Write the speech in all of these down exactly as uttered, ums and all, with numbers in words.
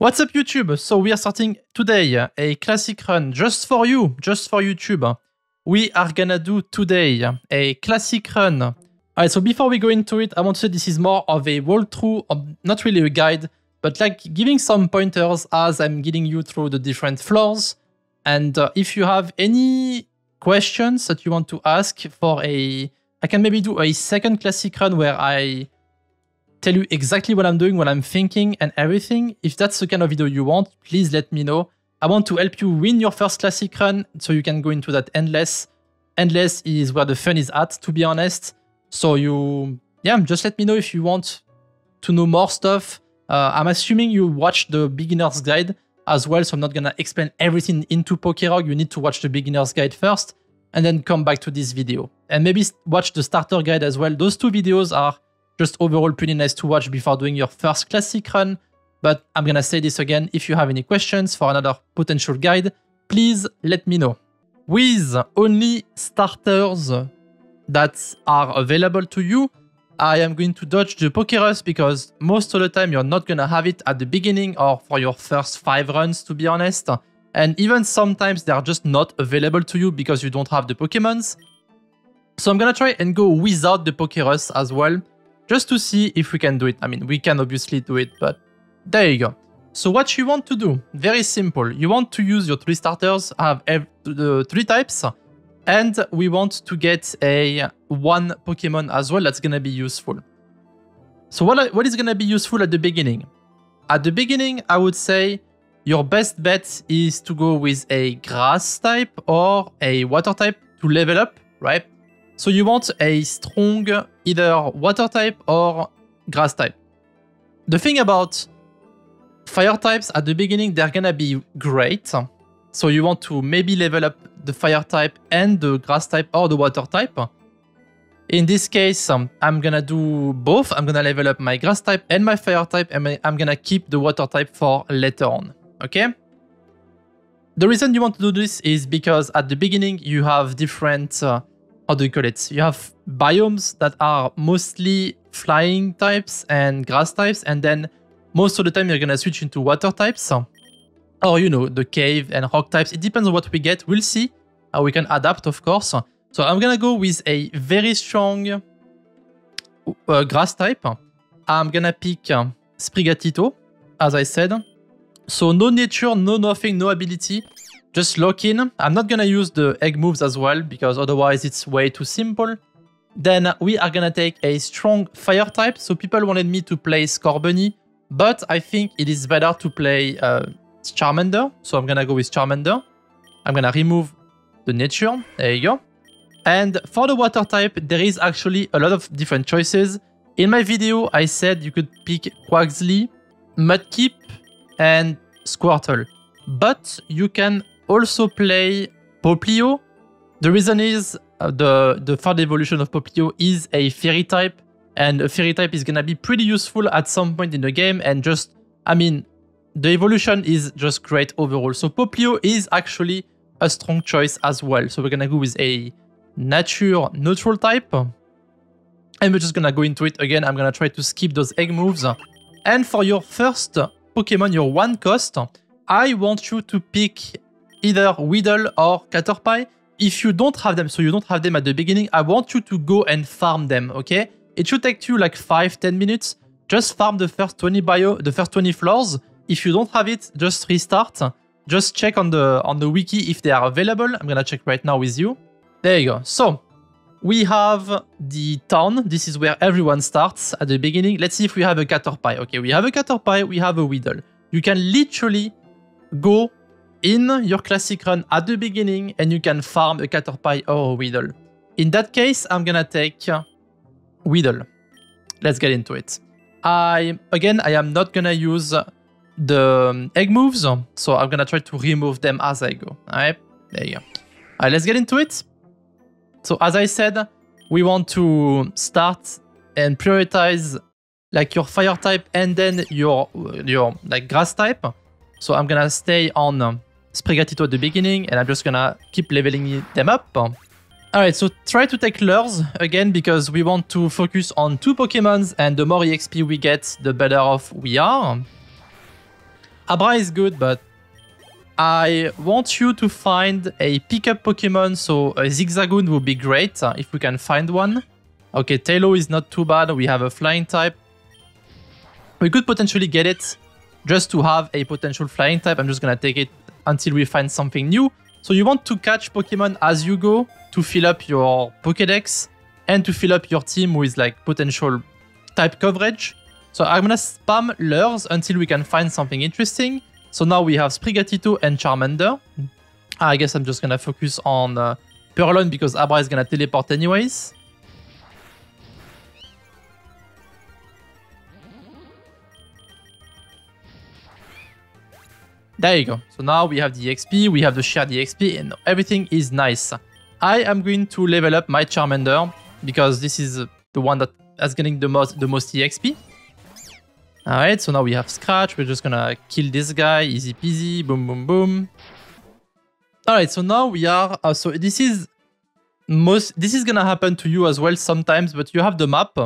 What's up YouTube? So we are starting today a classic run just for you, just for YouTube. We are gonna do today a classic run. Alright, so before we go into it, I want to say this is more of a walkthrough, of not really a guide, but like giving some pointers as I'm guiding you through the different floors. And uh, if you have any questions that you want to ask for a... I can maybe do a second classic run where I... tell you exactly what I'm doing, what I'm thinking and everything. If that's the kind of video you want, please let me know. I want to help you win your first classic run so you can go into that endless. Endless is where the fun is at, to be honest. So you, yeah, just let me know if you want to know more stuff. Uh, I'm assuming you watched the beginner's guide as well, so I'm not gonna explain everything into PokeRogue. You need to watch the beginner's guide first and then come back to this video. And maybe watch the starter guide as well. Those two videos are just overall pretty nice to watch before doing your first classic run. But I'm gonna say this again, if you have any questions for another potential guide, please let me know. With only starters that are available to you, I am going to dodge the Pokerus because most of the time you're not gonna have it at the beginning or for your first five runs, to be honest. And even sometimes they are just not available to you because you don't have the Pokémons. So I'm gonna try and go without the Pokerus as well, just to see if we can do it. I mean, we can obviously do it, but there you go. So what you want to do, very simple. You want to use your three starters, have the three types, and we want to get a one Pokemon as well that's gonna be useful. So what, what is gonna be useful at the beginning? At the beginning, I would say your best bet is to go with a grass type or a water type to level up, right? So you want a strong either water type or grass type. The thing about fire types at the beginning, they're gonna be great. So you want to maybe level up the fire type and the grass type or the water type. In this case, um, I'm gonna do both. I'm gonna level up my grass type and my fire type, and I'm gonna keep the water type for later on, okay? The reason you want to do this is because at the beginning you have different uh, how do you call it? You have biomes that are mostly flying types and grass types, and then most of the time you're gonna switch into water types, or you know, the cave and rock types. It depends on what we get. We'll see how we can adapt, of course. So I'm gonna go with a very strong uh, grass type. I'm gonna pick um, Sprigatito, as I said. So no nature, no nothing, no ability. Just lock in. I'm not gonna use the egg moves as well because otherwise it's way too simple. Then we are gonna take a strong fire type. So people wanted me to play Scorbunny, but I think it is better to play uh, Charmander. So I'm gonna go with Charmander. I'm gonna remove the nature. There you go. And for the water type, there is actually a lot of different choices. In my video, I said you could pick Quaxly, Mudkip, and Squirtle, but you can also play Popplio. The reason is uh, the, the third evolution of Popplio is a fairy type, and a fairy type is gonna be pretty useful at some point in the game, and just, I mean, the evolution is just great overall. So Popplio is actually a strong choice as well. So we're gonna go with a nature neutral type, and we're just gonna go into it again. I'm gonna try to skip those egg moves. And for your first Pokemon, your one cost, I want you to pick either Weedle or Caterpie. If you don't have them, so you don't have them at the beginning, I want you to go and farm them, okay? It should take you like five to ten minutes. Just farm the first twenty bio, the first twenty floors. If you don't have it, just restart. Just check on the on the wiki if they are available. I'm gonna check right now with you. There you go. So we have the town. This is where everyone starts at the beginning. Let's see if we have a Caterpie. Okay, we have a Caterpie, we have a Weedle. You can literally go in your classic run at the beginning and you can farm a Caterpie or a Weedle. In that case, I'm gonna take Weedle. Let's get into it. I again, I am not gonna use the egg moves, so I'm gonna try to remove them as I go. Alright, there you go. Alright, let's get into it. So as I said, we want to start and prioritize like your fire type and then your your like grass type. So I'm gonna stay on um, Sprigatito at the beginning, and I'm just gonna keep leveling them up. Alright, so try to take lures again, because we want to focus on two Pokémons, and the more E X P we get, the better off we are. Abra is good, but I want you to find a pickup Pokemon, so a Zigzagoon would be great if we can find one. Okay, Tailo is not too bad, we have a flying type. We could potentially get it just to have a potential flying type. I'm just gonna take it until we find something new. So you want to catch Pokemon as you go to fill up your Pokédex and to fill up your team with like potential type coverage. So I'm gonna spam lures until we can find something interesting. So now we have Sprigatito and Charmander. I guess I'm just gonna focus on uh, Purloin because Abra is gonna teleport anyways. There you go. So now we have the X P, we have the shared X P, and everything is nice. I am going to level up my Charmander because this is the one that is getting the most the most E X P. Alright, so now we have Scratch. We're just gonna kill this guy. Easy peasy. Boom, boom, boom. Alright, so now we are... Uh, so this is most... This is gonna happen to you as well sometimes, but you have the map.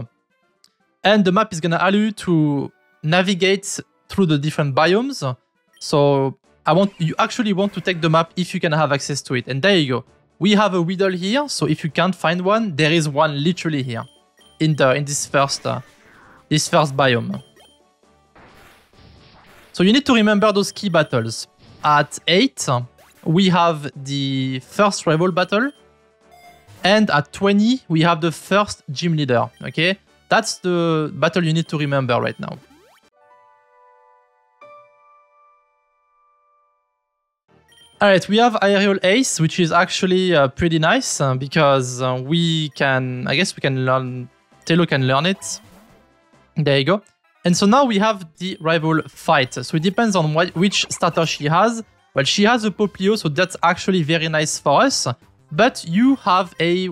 And the map is gonna allow you to navigate through the different biomes. So I want you actually want to take the map if you can have access to it. And there you go. We have a Weedle here. So if you can't find one, there is one literally here in the in this first uh, this first biome. So you need to remember those key battles. At eight, we have the first rival battle, and at twenty, we have the first gym leader. Okay, that's the battle you need to remember right now. Alright, we have Aerial Ace, which is actually uh, pretty nice uh, because uh, we can, I guess we can learn, Tailo can learn it. There you go. And so now we have the rival fight. So it depends on what, which starter she has. Well, she has a Popplio, so that's actually very nice for us. But you have a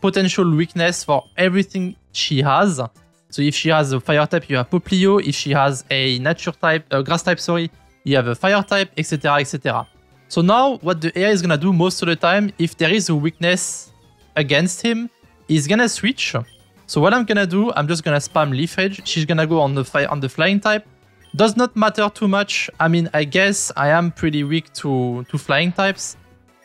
potential weakness for everything she has. So if she has a fire type, you have Popplio. If she has a nature type, uh, grass type, sorry, you have a fire type, et cetera, et cetera. So now, what the A I is gonna do most of the time, if there is a weakness against him, is gonna switch. So what I'm gonna do, I'm just gonna spam Leaf Edge. She's gonna go on the fi on the flying type. Does not matter too much. I mean, I guess I am pretty weak to to flying types,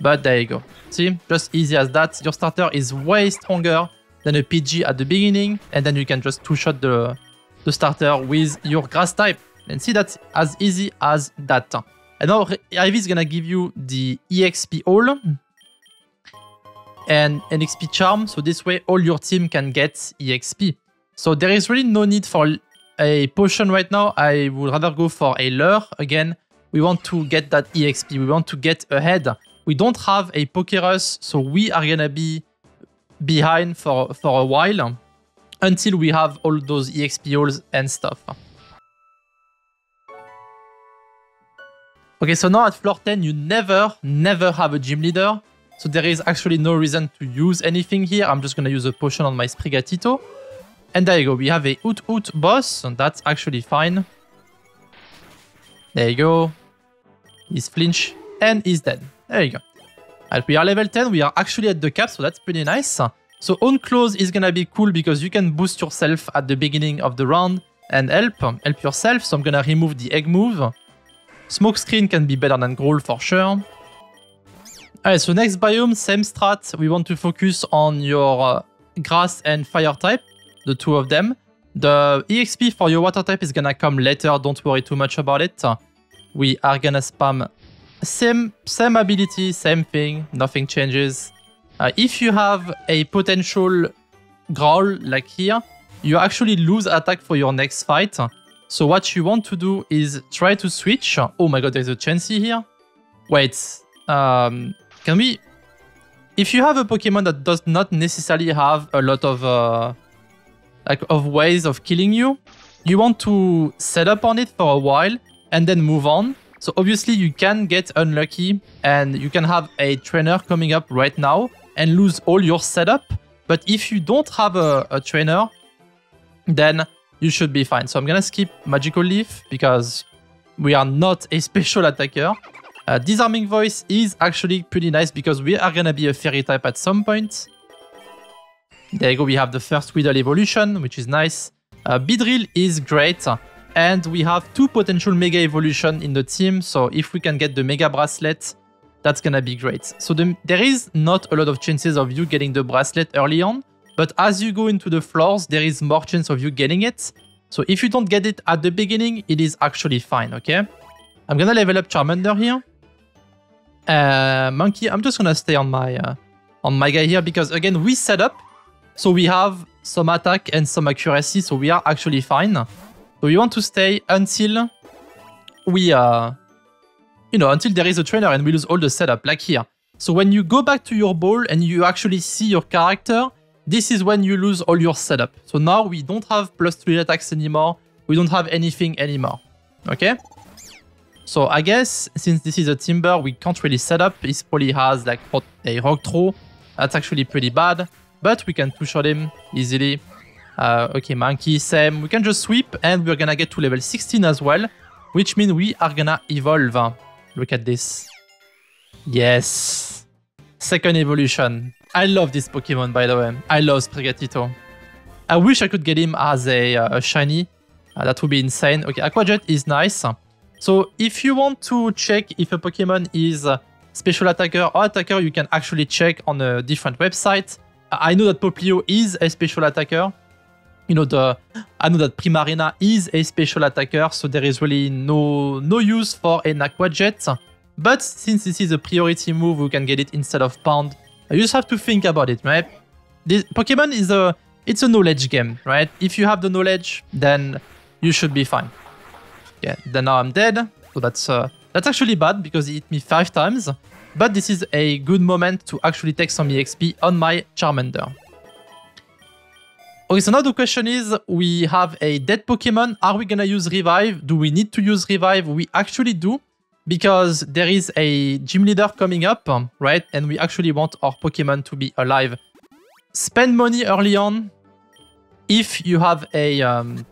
but there you go. See, just easy as that. Your starter is way stronger than a P G at the beginning, and then you can just two-shot the the starter with your grass type. And see, that's as easy as that. And now Ivy is gonna give you the E X P all and an X P charm, so this way all your team can get E X P. So there is really no need for a potion right now. I would rather go for a lure. Again, we want to get that E X P. We want to get ahead. We don't have a Pokerus, so we are gonna be behind for for a while until we have all those E X P alls and stuff. Okay, so now at floor ten, you never, never have a gym leader. So there is actually no reason to use anything here. I'm just going to use a potion on my Sprigatito. And there you go. We have a Hoot Hoot boss. And that's actually fine. There you go. He's flinch and he's dead. There you go. And we are level ten. We are actually at the cap. So that's pretty nice. So own close is going to be cool because you can boost yourself at the beginning of the round and help, help yourself. So I'm going to remove the egg move. Smoke Screen can be better than Growl for sure. Alright, so next biome, same strat. We want to focus on your uh, grass and fire type, the two of them. The E X P for your water type is gonna come later, don't worry too much about it. We are gonna spam same, same ability, same thing, nothing changes. Uh, if you have a potential Growl like here, you actually lose attack for your next fight. So what you want to do is try to switch. Oh my god, there's a Chansey here. Wait, um, can we... If you have a Pokemon that does not necessarily have a lot of uh, like of ways of killing you, you want to set up on it for a while and then move on. So obviously you can get unlucky and you can have a trainer coming up right now and lose all your setup. But if you don't have a, a trainer, then... you should be fine. So I'm gonna skip Magical Leaf because we are not a special attacker. Uh, Disarming Voice is actually pretty nice because we are gonna be a fairy type at some point. There you go, we have the first Weedle evolution, which is nice. Uh, Beedrill is great. And we have two potential Mega Evolution in the team, so if we can get the Mega Bracelet, that's gonna be great. So the, there is not a lot of chances of you getting the Bracelet early on, but as you go into the floors, there is more chance of you getting it. So if you don't get it at the beginning, it is actually fine, okay? I'm gonna level up Charmander here. Uh, Monkey, I'm just gonna stay on my, uh, on my guy here, because again, we set up, so we have some attack and some accuracy, so we are actually fine. So we want to stay until we, uh, you know, until there is a trainer and we lose all the setup, like here. So when you go back to your ball and you actually see your character, this is when you lose all your setup. So now we don't have plus three attacks anymore. We don't have anything anymore, okay? So I guess since this is a Timber, we can't really set up. He probably has like a Rock Throw. That's actually pretty bad, but we can two-shot him easily. Uh, okay, Monkey, Sam, we can just sweep, and we're gonna get to level sixteen as well, which means we are gonna evolve. Look at this. Yes. Second evolution. I love this Pokemon, by the way. I love Sprigatito. I wish I could get him as a, uh, a shiny. Uh, that would be insane. Okay, Aqua Jet is nice. So if you want to check if a Pokemon is a special attacker or attacker, you can actually check on a different website. I know that Popplio is a special attacker. You know, the, I know that Primarina is a special attacker, so there is really no no use for an Aqua Jet. But since this is a priority move, we can get it instead of Pound. You just have to think about it, right? This Pokemon is a it's a knowledge game, right? If you have the knowledge, then you should be fine. Yeah, then now I'm dead. So that's uh, that's actually bad because it hit me five times. But this is a good moment to actually take some E X P on my Charmander. Okay, so now the question is, we have a dead Pokemon. Are we gonna use Revive? Do we need to use Revive? We actually do, because there is a Gym Leader coming up, right? And we actually want our Pokemon to be alive. Spend money early on if you have a, um,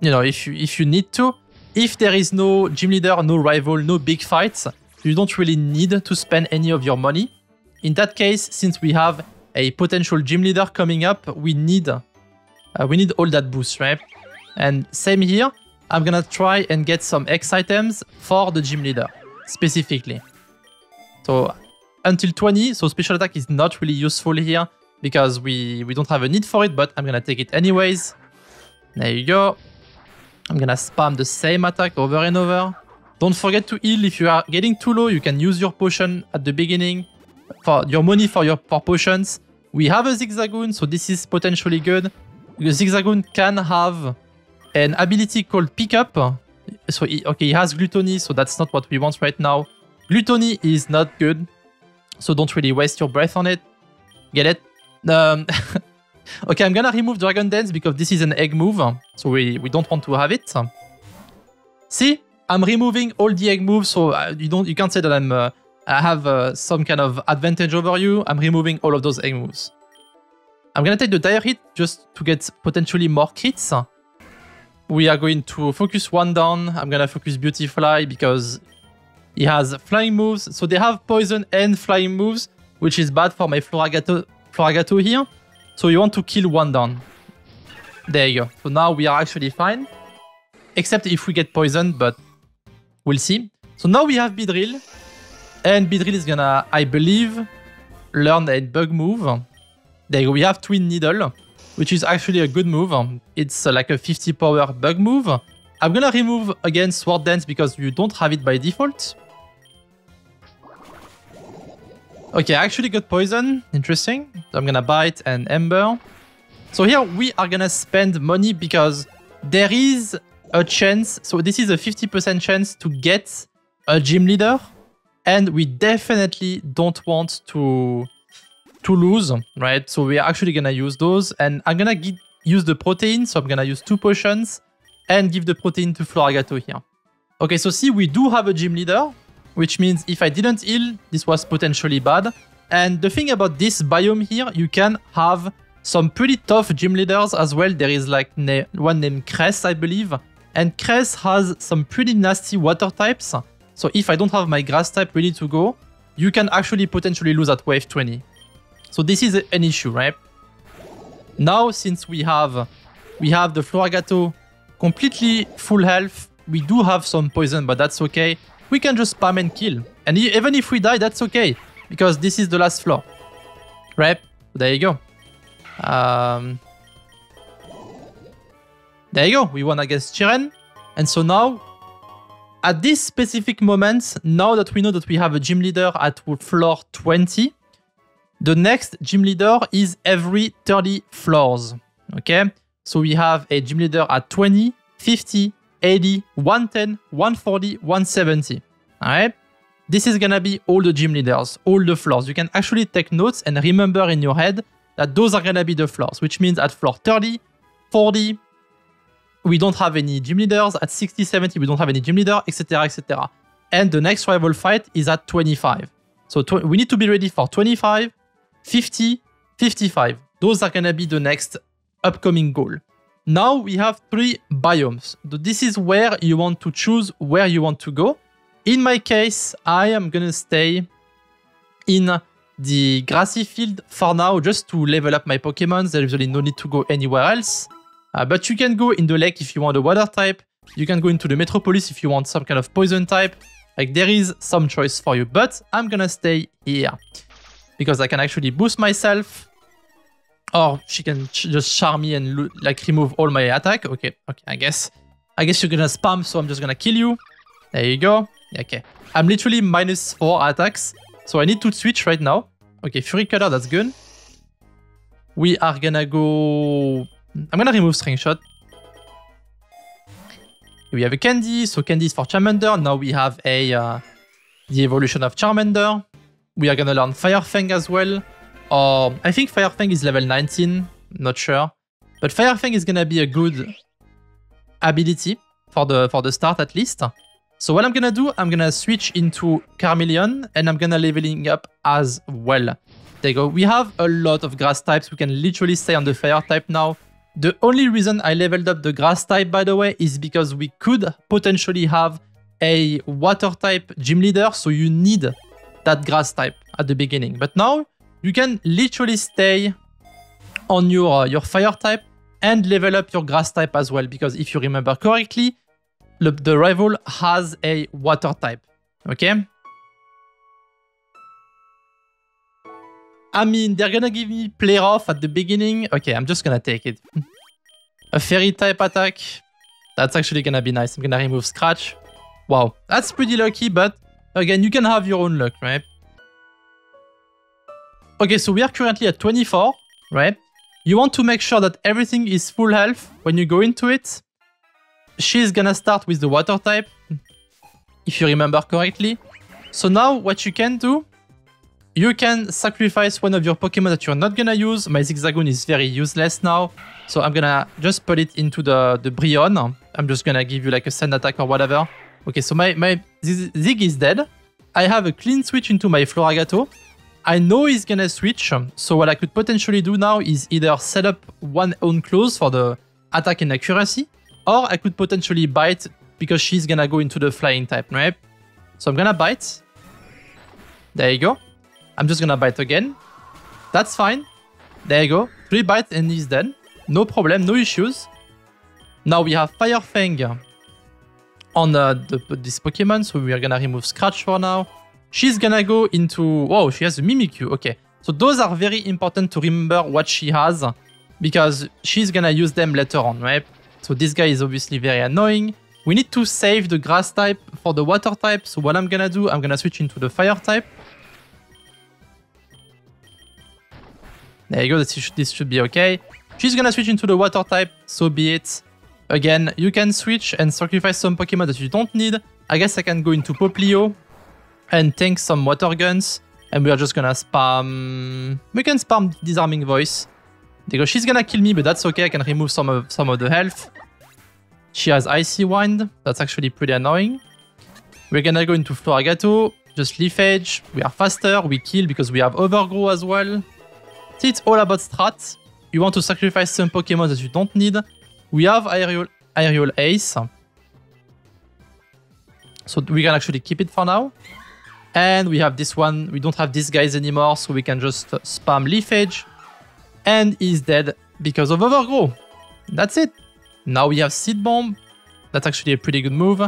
you know, if you, if you need to. If there is no Gym Leader, no rival, no big fights, you don't really need to spend any of your money. In that case, since we have a potential Gym Leader coming up, we need uh, we need all that boost, right? And same here, I'm gonna try and get some X items for the Gym Leader, specifically. So, until twenty, so special attack is not really useful here, because we, we don't have a need for it, but I'm gonna take it anyways. There you go. I'm gonna spam the same attack over and over. Don't forget to heal. If you are getting too low, you can use your potion at the beginning. For your money for your for potions. We have a Zigzagoon, so this is potentially good. The Zigzagoon can have an ability called Pickup. So he, okay, he has Gluttony, so that's not what we want right now. Gluttony is not good, so don't really waste your breath on it. Get it? Um, okay, I'm gonna remove Dragon Dance because this is an egg move, so we, we don't want to have it. See? I'm removing all the egg moves, so you, don't, you can't say that I'm... Uh, I have uh, some kind of advantage over you. I'm removing all of those egg moves. I'm gonna take the Dire Hit just to get potentially more crits. We are going to focus one down. I'm gonna focus Beautyfly because he has flying moves. So they have poison and flying moves, which is bad for my Floragato, Floragato here. So you want to kill one down. There you go. So now we are actually fine. Except if we get poisoned, but we'll see. So now we have Beedrill. And Beedrill is gonna, I believe, learn a bug move. There you go, we have Twin Needle, which is actually a good move. It's like a fifty power bug move. I'm gonna remove, again, Sword Dance because you don't have it by default. Okay, I actually got Poison. Interesting. I'm gonna Bite and Ember. So here we are gonna spend money because there is a chance, so this is a fifty percent chance to get a Gym Leader. And we definitely don't want to, to lose, right? So we're actually going to use those. And I'm going to use the protein. So I'm going to use two potions and give the protein to Floragato here. Okay, so see, we do have a Gym Leader, which means if I didn't heal, this was potentially bad. And the thing about this biome here, you can have some pretty tough Gym Leaders as well. There is like na one named Cress, I believe. And Cress has some pretty nasty water types. So if I don't have my grass type ready to go, you can actually potentially lose at wave twenty. So this is an issue, right? Now, since we have we have the Floragato completely full health. We do have some poison, but that's okay. We can just spam and kill. And even if we die, that's okay, because this is the last floor. Right? There you go. Um, there you go. We won against Chiren. And so now, at this specific moment, now that we know that we have a gym leader at floor twenty, the next gym leader is every thirty floors. Okay? So we have a gym leader at twenty, fifty, eighty, one ten, one forty, one seventy. Alright? This is gonna be all the gym leaders, all the floors. You can actually take notes and remember in your head that those are gonna be the floors, which means at floor thirty, forty, we don't have any gym leaders. At sixty, seventy, we don't have any gym leader, et cetera, et cetera. And the next rival fight is at twenty-five. So tw we need to be ready for twenty-five, fifty, fifty-five. Those are gonna be the next upcoming goal. Now we have three biomes. This is where you want to choose where you want to go. In my case, I am gonna stay in the grassy field for now, just to level up my Pokemon. There is really no need to go anywhere else. Uh, but you can go in the lake if you want a water type. You can go into the metropolis if you want some kind of poison type. Like, there is some choice for you, but I'm gonna stay here because I can actually boost myself. Or she can ch just charm me and like remove all my attack. Okay, okay, I guess. I guess you're gonna spam, so I'm just gonna kill you. There you go. Okay. I'm literally minus four attacks, so I need to switch right now. Okay, Fury Cutter, that's good. We are gonna go... I'm gonna remove String Shot. We have a Candy, so Candy is for Charmander. Now we have a... Uh, the evolution of Charmander. We are gonna learn Fire Fang as well. Or, I think Fire Fang is level nineteen, not sure. But Fire Fang is gonna be a good ability for the, for the start at least. So what I'm gonna do, I'm gonna switch into Charmeleon and I'm gonna leveling up as well. There you go, we have a lot of grass types. We can literally stay on the fire type now. The only reason I leveled up the grass type, by the way, is because we could potentially have a water type gym leader. So you need that grass type at the beginning. But now, you can literally stay on your, uh, your fire type and level up your grass type as well. Because if you remember correctly, the, the rival has a water type. Okay? I mean, they're gonna give me play off at the beginning. Okay, I'm just gonna take it. A fairy type attack. That's actually gonna be nice. I'm gonna remove Scratch. Wow, that's pretty lucky. But again, you can have your own luck, right? Okay, so we are currently at twenty-four, right? You want to make sure that everything is full health when you go into it. She's gonna start with the water type, if you remember correctly. So now what you can do, you can sacrifice one of your Pokemon that you're not gonna use. My Zigzagoon is very useless now, so I'm gonna just put it into the, the Brionne. I'm just gonna give you like a sand attack or whatever. Okay, so my, my Zig is dead. I have a clean switch into my Floragato. I know he's gonna switch, so what I could potentially do now is either set up one own close for the attack and accuracy, or I could potentially bite because she's gonna go into the flying type, right? So I'm gonna bite. There you go. I'm just gonna bite again. That's fine. There you go. Three bites and he's done. No problem, no issues. Now we have Fire Fang on uh, the, this Pokemon, so we are gonna remove Scratch for now. She's gonna go into... Whoa, she has a Mimikyu. Okay. So those are very important to remember what she has, because she's gonna use them later on, right? So this guy is obviously very annoying. We need to save the grass type for the water type. So what I'm gonna do, I'm gonna switch into the fire type. There you go. This should, this should be okay. She's gonna switch into the water type. So be it. Again, you can switch and sacrifice some Pokemon that you don't need. I guess I can go into Popplio and tank some water guns, and we are just gonna spam... We can spam Disarming Voice. Because she's gonna kill me, but that's okay, I can remove some of, some of the health. She has Icy Wind, that's actually pretty annoying. We're gonna go into Floragato, just Leaf Edge. We are faster, we kill because we have Overgrow as well. See, it's all about strats. You want to sacrifice some Pokemon that you don't need. We have Aerial, Aerial Ace. So we can actually keep it for now. And we have this one. We don't have these guys anymore, so we can just spam Leaf Edge. And he's dead because of Overgrow. That's it. Now we have Seed Bomb. That's actually a pretty good move.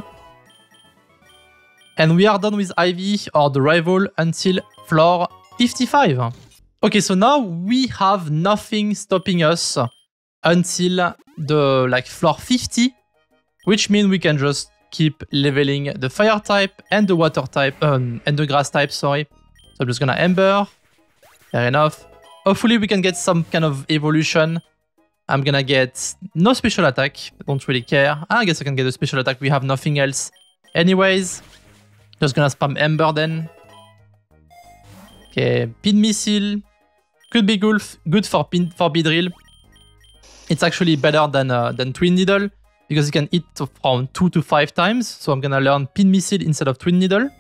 And we are done with Ivy or the rival until floor fifty-five. Okay, so now we have nothing stopping us until the like floor fifty, which means we can just keep leveling the fire type and the water type, um, and the grass type, sorry. So I'm just gonna Ember. Fair enough. Hopefully we can get some kind of evolution. I'm gonna get no special attack. I don't really care. I guess I can get a special attack. We have nothing else. Anyways, just gonna spam Ember then. Okay, Pin Missile. Could be good, good for pin, for Beedrill. It's actually better than, uh, than Twin Needle because it can hit from two to five times. So I'm gonna learn Pin Missile instead of Twin Needle.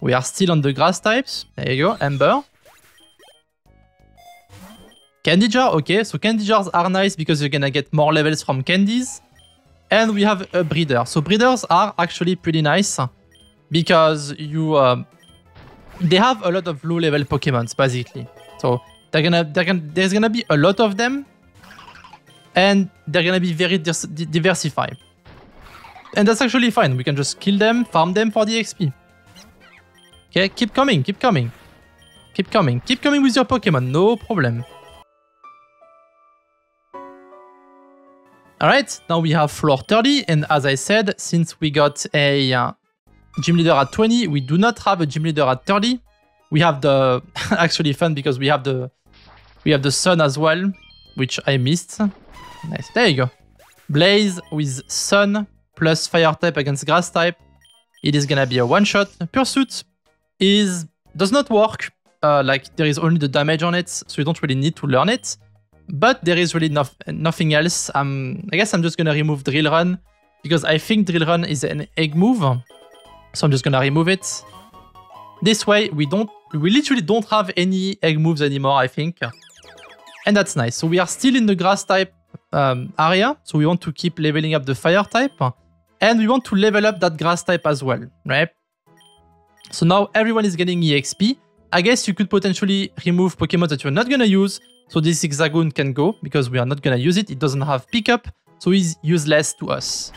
We are still on the grass types. There you go, Ember. Candy Jar, okay. So Candy Jars are nice because you're gonna get more levels from candies. And we have a breeder. So breeders are actually pretty nice because you uh, they have a lot of low level Pokémons basically. So they're gonna, they're gonna, there's gonna be a lot of them, and they're gonna be very diversified. And that's actually fine. We can just kill them, farm them for the X P. Okay, keep coming, keep coming, keep coming, keep coming with your Pokémon, no problem. Alright, now we have floor thirty, and as I said, since we got a uh, gym leader at twenty, we do not have a gym leader at thirty. We have the actually fun because we have the we have the sun as well, which I missed. Nice, there you go. Blaze with sun plus fire type against grass type. It is gonna be a one shot. Pursuit is does not work. Uh, like there is only the damage on it, so you don't really need to learn it. But there is really no nothing else. Um, I guess I'm just going to remove Drill Run because I think Drill Run is an egg move. So I'm just going to remove it. This way, we don't, we literally don't have any egg moves anymore, I think. And that's nice. So we are still in the grass type um, area. So we want to keep leveling up the fire type. And we want to level up that grass type as well, right? So now everyone is getting E X P. I guess you could potentially remove Pokémon that you're not going to use. So this Zigzagoon can go, because we are not going to use it. It doesn't have pickup, so it's useless to us.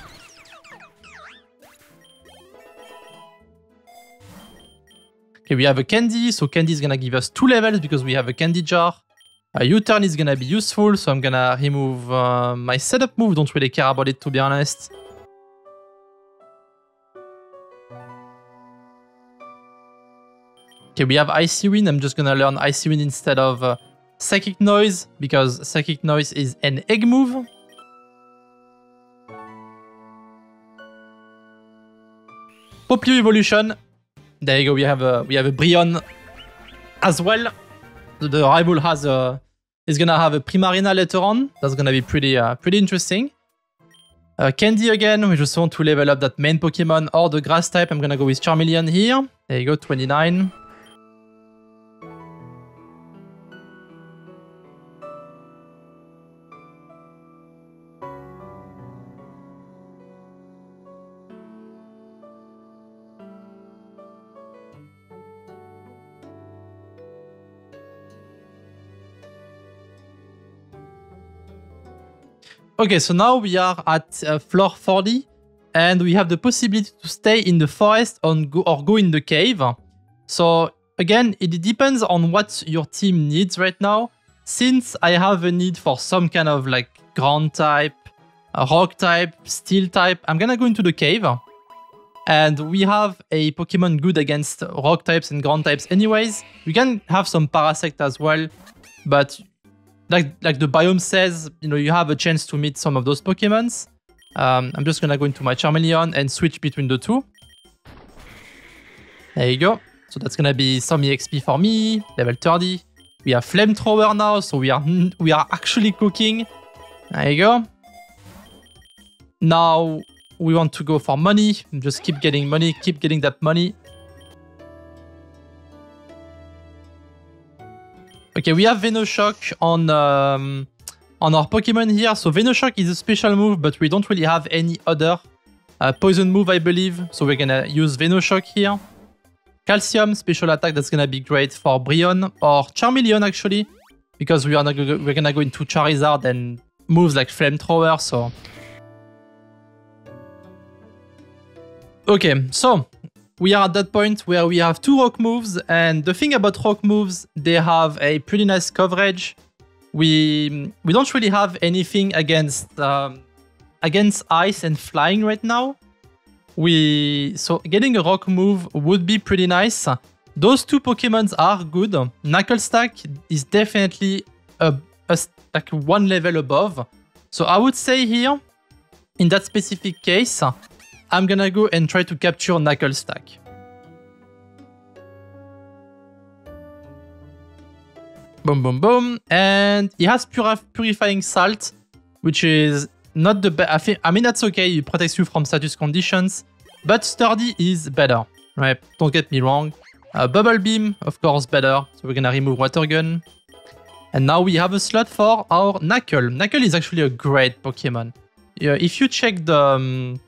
Okay, we have a Candy, so Candy is going to give us two levels, because we have a Candy Jar. A U-turn is going to be useful, so I'm going to remove uh, my setup move. Don't really care about it, to be honest. Okay, we have Icy Wind. I'm just going to learn Icy Wind instead of... Uh, Psychic Noise, because Psychic Noise is an egg move. Popplio evolution. There you go, we have a, we have a Brionne as well. The rival has a, is gonna have a Primarina later on. That's gonna be pretty uh, pretty interesting. Uh, Candy again, we just want to level up that main Pokemon or the grass type. I'm gonna go with Charmeleon here. There you go, twenty-nine. Okay, so now we are at uh, floor forty, and we have the possibility to stay in the forest or go, or go in the cave. So again, it depends on what your team needs right now. Since I have a need for some kind of like ground type, a rock type, steel type, I'm gonna go into the cave. And we have a Pokemon good against rock types and ground types anyways. You can have some Parasect as well, but... Like, like the biome says, you know, you have a chance to meet some of those Pokémons. Um, I'm just gonna go into my Charmeleon and switch between the two. There you go. So that's gonna be some E X P for me. Level thirty. We have Flamethrower now, so we are we are actually cooking. There you go. Now we want to go for money. Just keep getting money. Keep getting that money. Okay, we have Venoshock on um, on our Pokémon here. So Venoshock is a special move, but we don't really have any other uh, poison move, I believe. So we're gonna use Venoshock here. Calcium, special attack, that's gonna be great for Brionne or Charmeleon actually, because we are not, we're gonna go into Charizard and moves like flamethrower, so... Okay, so we are at that point where we have two rock moves, and the thing about rock moves, they have a pretty nice coverage. We we don't really have anything against um, against ice and flying right now. We so getting a rock move would be pretty nice. Those two Pokémons are good. Knuckle Stack is definitely a, a like one level above. So I would say here, in that specific case, I'm gonna go and try to capture Knuckle Stack. Boom, boom, boom. And he has purif Purifying Salt, which is not the best. I think, I mean, that's okay. It protects you from status conditions, but Sturdy is better, right? Don't get me wrong. Uh, Bubble Beam, of course, better. So we're gonna remove Water Gun. And now we have a slot for our Knuckle. Knuckle is actually a great Pokemon. Yeah, if you check the... Um,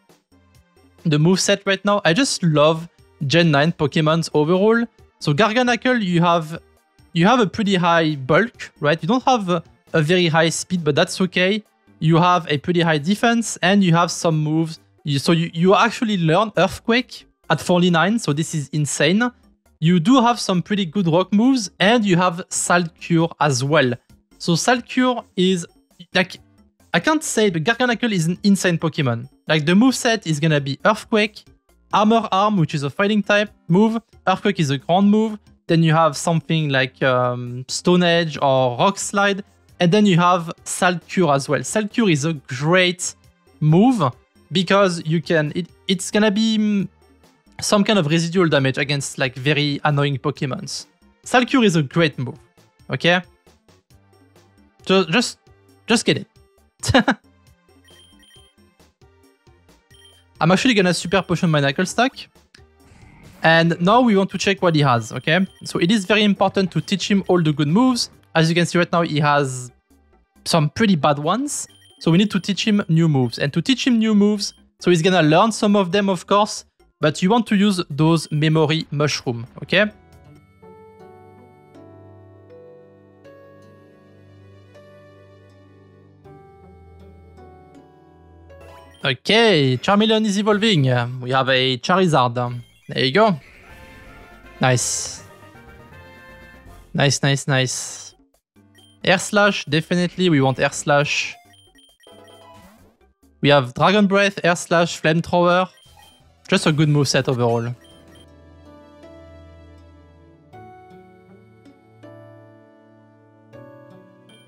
the moveset right now, I just love Gen nine Pokémons overall. So Garganacl, you have you have a pretty high bulk, right? You don't have a, a very high speed, but that's okay. You have a pretty high defense, and you have some moves. You, so you, you actually learn Earthquake at forty-nine, so this is insane. You do have some pretty good rock moves, and you have Salt Cure as well. So Salt Cure is... like. I can't say the Garganacl is an insane Pokemon. Like the moveset is gonna be Earthquake, Hammer Arm, which is a fighting type move. Earthquake is a ground move. Then you have something like um, Stone Edge or Rock Slide. And then you have Salt Cure as well. Salt Cure is a great move because you can... It, it's gonna be some kind of residual damage against like very annoying Pokemons. Salt Cure is a great move, okay? So just, just get it. I'm actually gonna super potion my Knuckle Stack, and now we want to check what he has. Okay, so it is very important to teach him all the good moves. As you can see right now, he has some pretty bad ones, so we need to teach him new moves. And to teach him new moves, so he's gonna learn some of them, of course, but you want to use those memory mushroom. Okay. Okay, Charmeleon is evolving. We have a Charizard. There you go. Nice. Nice, nice, nice. Air Slash, definitely. We want Air Slash. We have Dragon Breath, Air Slash, Flamethrower. Just a good moveset overall.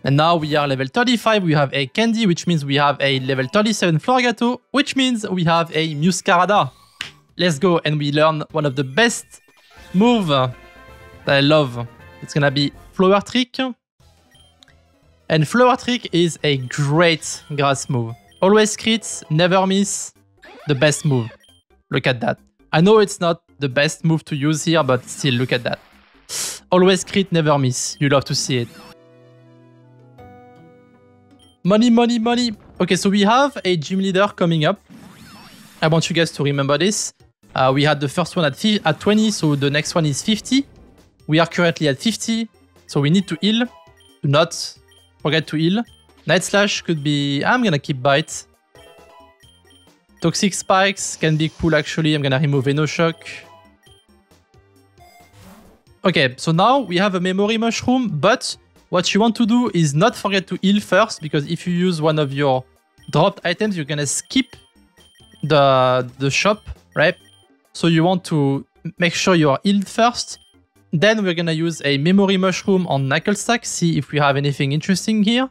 And now we are level thirty-five, we have a Candy, which means we have a level thirty-seven Floragato, which means we have a Meowscarada. Let's go, and we learn one of the best moves that I love. It's gonna be Flower Trick. And Flower Trick is a great grass move. Always crits, never miss, the best move. Look at that. I know it's not the best move to use here, but still, look at that. Always crit, never miss. You love to see it. Money, money, money. Okay, so we have a gym leader coming up. I want you guys to remember this. Uh, we had the first one at, at twenty, so the next one is fifty. We are currently at fifty, so we need to heal. Do not forget to heal. Night Slash could be... I'm gonna keep Bite. Toxic Spikes can be cool, actually. I'm gonna remove Venoshock. Okay, so now we have a Memory Mushroom, but... what you want to do is not forget to heal first, because if you use one of your dropped items, you're gonna skip the, the shop, right? So you want to make sure you are healed first. Then we're gonna use a Memory Mushroom on Knuckle Stack, see if we have anything interesting here.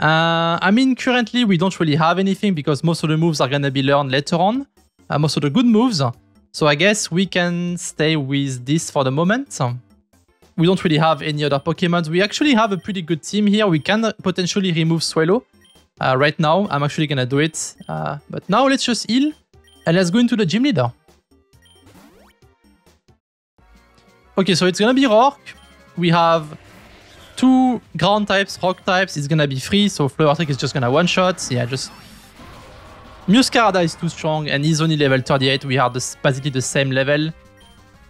Uh, I mean, currently we don't really have anything because most of the moves are gonna be learned later on. Uh, most of the good moves. So I guess we can stay with this for the moment. We don't really have any other Pokémon. We actually have a pretty good team here. We can potentially remove Swellow. Uh, right now, I'm actually gonna do it. Uh, but now let's just heal and let's go into the gym leader. Okay, so it's gonna be Rock. We have two ground types, rock types. It's gonna be free, so Flower Trick is just gonna one-shot. Yeah, just... Meowscarada is too strong and he's only level thirty-eight. We are the, basically the same level.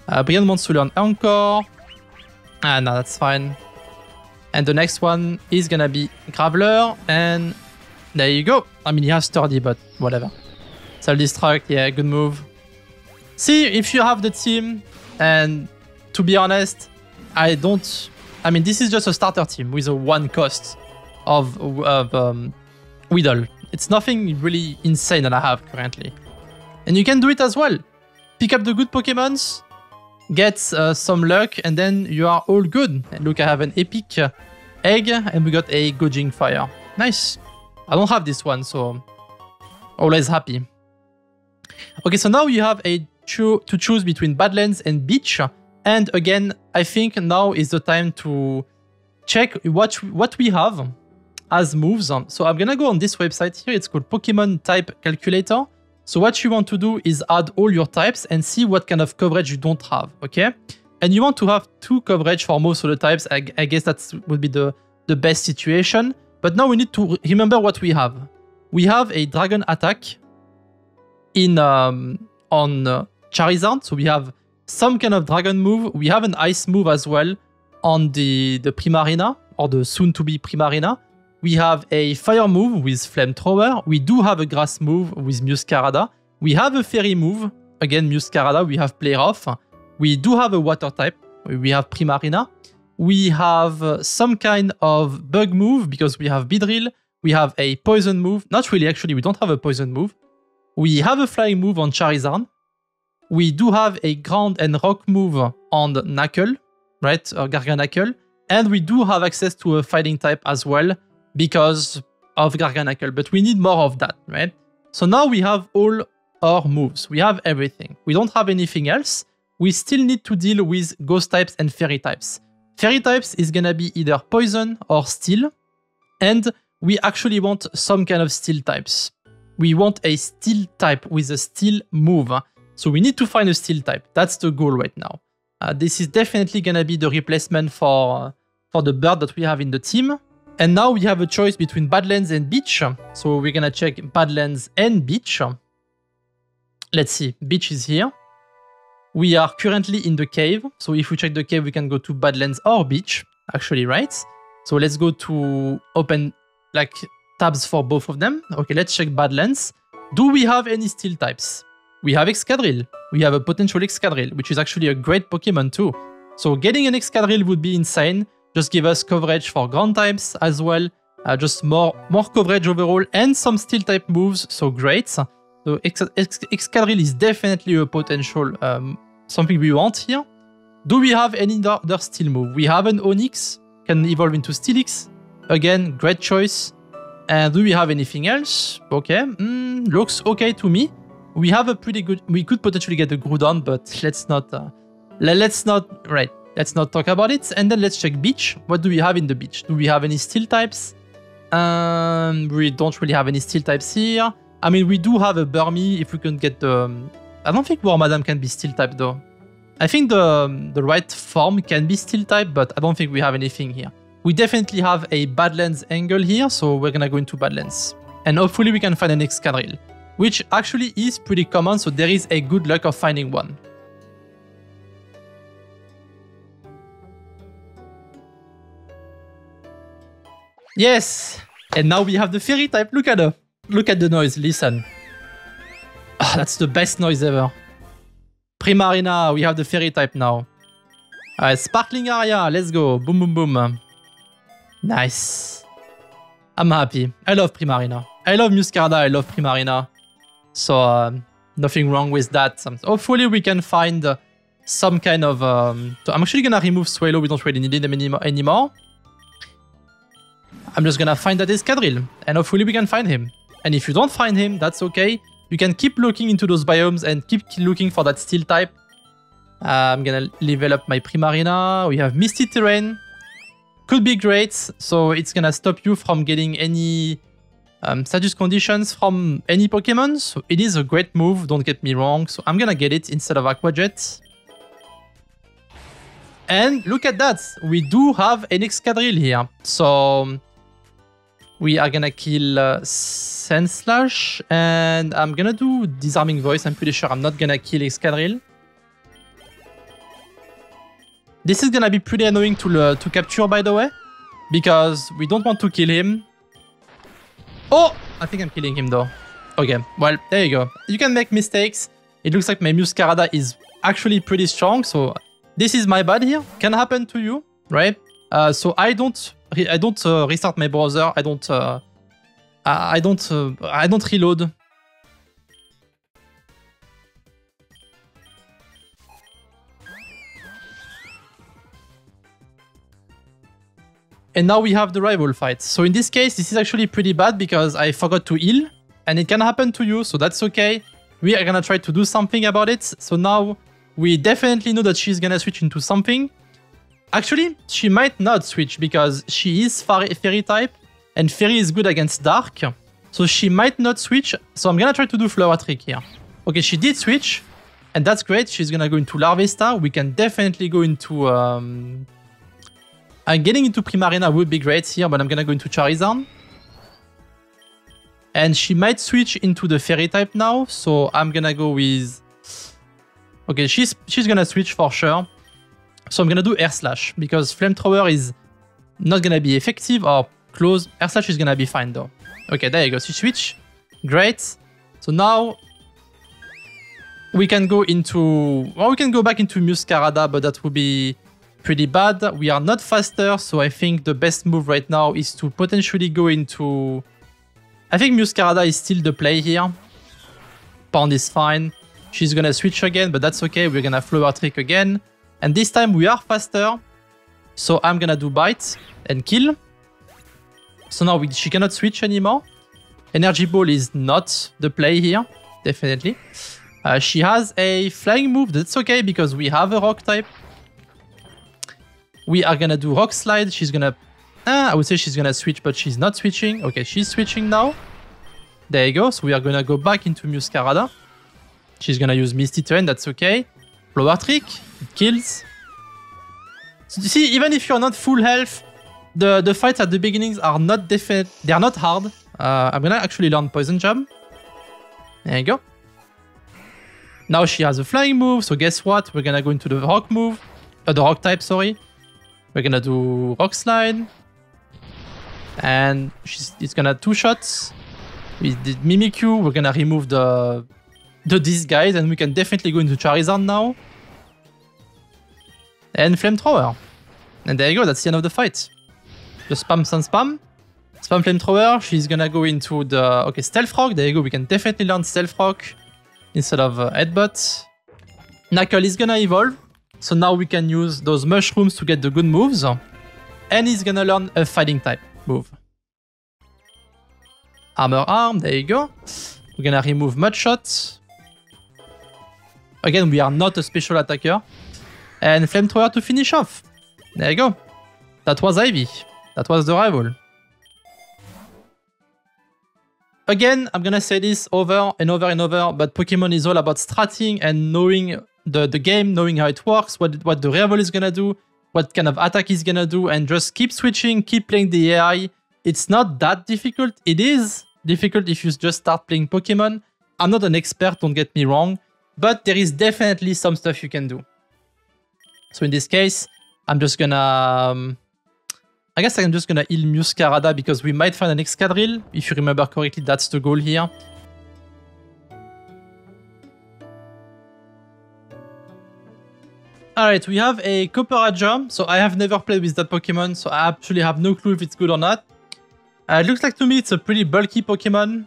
Uh, Brionne wants to learn Encore. Ah, no, that's fine. And the next one is gonna be Graveler, and There you go. Amelia sturdy, but whatever. Self destruct, yeah, good move. See, if you have the team, and to be honest, I don't... I mean, this is just a starter team with a one cost of, of um, Weedle. It's nothing really insane that I have currently. And you can do it as well. Pick up the good Pokémons, get uh, some luck, and then you are all good. And look, I have an epic egg, and we got a Gouging Fire. Nice. I don't have this one, so always happy. Okay, so now you have a cho to choose between Badlands and Beach. And again, I think now is the time to check what, what we have as moves. So I'm gonna go on this website here. It's called Pokemon Type Calculator. So what you want to do is add all your types and see what kind of coverage you don't have, okay? And you want to have two coverage for most of the types. I, I guess that would be the, the best situation. But now we need to remember what we have. We have a Dragon Attack in um, on uh, Charizard. So we have some kind of Dragon move. We have an Ice move as well on the, the Primarina, or the soon-to-be Primarina. We have a Fire move with Flamethrower. We do have a Grass move with Meowscarada. We have a Fairy move. Again, Meowscarada, we have Play Rough. We do have a Water type. We have Primarina. We have uh, some kind of Bug move because we have Beedrill. We have a Poison move. Not really, actually, we don't have a Poison move. We have a Flying move on Charizard. We do have a Ground and Rock move on Knuckle, right? Or Garganacl. And we do have access to a Fighting type as well, because of Garganacl, but we need more of that, right? So now we have all our moves. We have everything. We don't have anything else. We still need to deal with Ghost types and Fairy types. Fairy types is gonna be either Poison or Steel, and we actually want some kind of Steel types. We want a Steel type with a Steel move. So we need to find a Steel type. That's the goal right now. Uh, this is definitely gonna be the replacement for, uh, for the bird that we have in the team. And now we have a choice between Badlands and Beach. So we're gonna check Badlands and Beach. Let's see, Beach is here. We are currently in the cave. So if we check the cave, we can go to Badlands or Beach, actually, right? So let's go to open like tabs for both of them. Okay, let's check Badlands. Do we have any Steel types? We have Excadrill. We have a potential Excadrill, which is actually a great Pokemon too. So getting an Excadrill would be insane. Just give us coverage for ground types as well. Uh, just more, more coverage overall and some steel type moves. So great. So Exc Exc Excadrill is definitely a potential um, something we want here. Do we have any other steel move? We have an Onix. Can evolve into Steelix. Again, great choice. And do we have anything else? Okay. Mm, looks okay to me. We have a pretty good... We could potentially get a Groudon, but let's not... Uh, let's not... Right. Let's not talk about it. And then let's check Beach. What do we have in the Beach? Do we have any Steel types? Um, we don't really have any Steel types here. I mean, we do have a Burmy if we can get the... I don't think Wormadam can be Steel type though. I think the, the right form can be Steel type, but I don't think we have anything here. We definitely have a Badlands angle here, so we're gonna go into Badlands. And hopefully we can find an Excadrill, which actually is pretty common, so there is a good luck of finding one. Yes, and now we have the fairy type. Look at the, look at the noise. Listen, oh, that's the best noise ever. Primarina, we have the fairy type now. All right, sparkling area. Let's go. Boom, boom, boom. Nice. I'm happy. I love Primarina. I love Meowscarada. I love Primarina. So um, nothing wrong with that. Hopefully we can find uh, some kind of. Um, so I'm actually gonna remove Swellow. We don't really need them any anymore. I'm just gonna find that Excadrill, and hopefully we can find him. And if you don't find him, that's okay. You can keep looking into those biomes and keep looking for that steel type. Uh, I'm gonna level up my Primarina. We have Misty Terrain. Could be great, so it's gonna stop you from getting any um, status conditions from any Pokemon. So it is a great move, don't get me wrong. So I'm gonna get it instead of Aqua Jet. And look at that, we do have an Excadrill here. So... we are gonna kill uh, Sand Slash, and I'm gonna do Disarming Voice. I'm pretty sure I'm not gonna kill Excadrill. This is gonna be pretty annoying to, uh, to capture, by the way, because we don't want to kill him. Oh! I think I'm killing him though. Okay, well, there you go. You can make mistakes. It looks like my Meowscarada is actually pretty strong, so this is my bad here. Can happen to you, right? Uh, so I don't, I don't uh, restart my browser. I don't, uh, I don't, uh, I don't reload. And now we have the rival fight. So in this case, this is actually pretty bad because I forgot to heal, and it can happen to you, so that's okay. We are gonna try to do something about it. So now we definitely know that she's gonna switch into something. Actually, she might not switch because she is fairy type and fairy is good against dark. So she might not switch. So I'm gonna try to do flower trick here. Okay, she did switch and that's great. She's gonna go into Larvesta. We can definitely go into... Um, and getting into Primarina would be great here, but I'm gonna go into Charizard. And she might switch into the fairy type now, so I'm gonna go with... Okay, she's she's gonna switch for sure. So I'm gonna do Air Slash, because Flamethrower is not gonna be effective or close. Air Slash is gonna be fine though. Okay, there you go, she switch. Great. So now... We can go into... Well, we can go back into Meowscarada, but that would be... pretty bad. We are not faster, so I think the best move right now is to potentially go into... I think Meowscarada is still the play here. Pound is fine. She's gonna switch again, but that's okay. We're gonna flower trick again. And this time we are faster. So I'm gonna do bite and kill. So now we, she cannot switch anymore. Energy Ball is not the play here, definitely. Uh, she has a flying move. That's okay because we have a rock type. We are gonna do Rock Slide. She's gonna... Ah, I would say she's gonna switch, but she's not switching. Okay, she's switching now. There you go. So we are gonna go back into Meowscarada. She's gonna use Misty Turn. That's okay. Flower Trick. It kills. So you see, even if you're not full health, the, the fights at the beginnings are not definite. They are not hard. Uh, I'm gonna actually learn Poison Jab. There you go. Now she has a flying move. So guess what? We're gonna go into the Rock move. Uh, the Rock type, sorry. We're gonna do Rock Slide. And she's, it's gonna two shots. We did Mimikyu. We're gonna remove the, the disguise. And we can definitely go into Charizard now. And Flamethrower. And there you go. That's the end of the fight. Just spam, spam, spam. Spam Flamethrower. She's gonna go into the... Okay, Stealth Rock. There you go. We can definitely learn Stealth Rock instead of uh, Headbutt. Knuckle is gonna evolve. So now we can use those mushrooms to get the good moves. And he's gonna learn a fighting type move. Armor Arm, there you go. We're gonna remove Mud Shot. Again, we are not a special attacker. And Flamethrower to finish off. There you go. That was Ivy. That was the rival. Again, I'm gonna say this over and over and over, but Pokemon is all about stratting and knowing the, the game, knowing how it works, what, what the rival is gonna do, what kind of attack he's gonna do, and just keep switching, keep playing the A I. It's not that difficult. It is difficult if you just start playing Pokemon. I'm not an expert, don't get me wrong, but there is definitely some stuff you can do. So in this case, I'm just gonna... Um, I guess I'm just gonna heal Meowscarada because we might find an Excadrill. If you remember correctly, that's the goal here. Alright, we have a Copperajah. So I have never played with that Pokemon, so I actually have no clue if it's good or not. Uh, it looks like to me it's a pretty bulky Pokemon.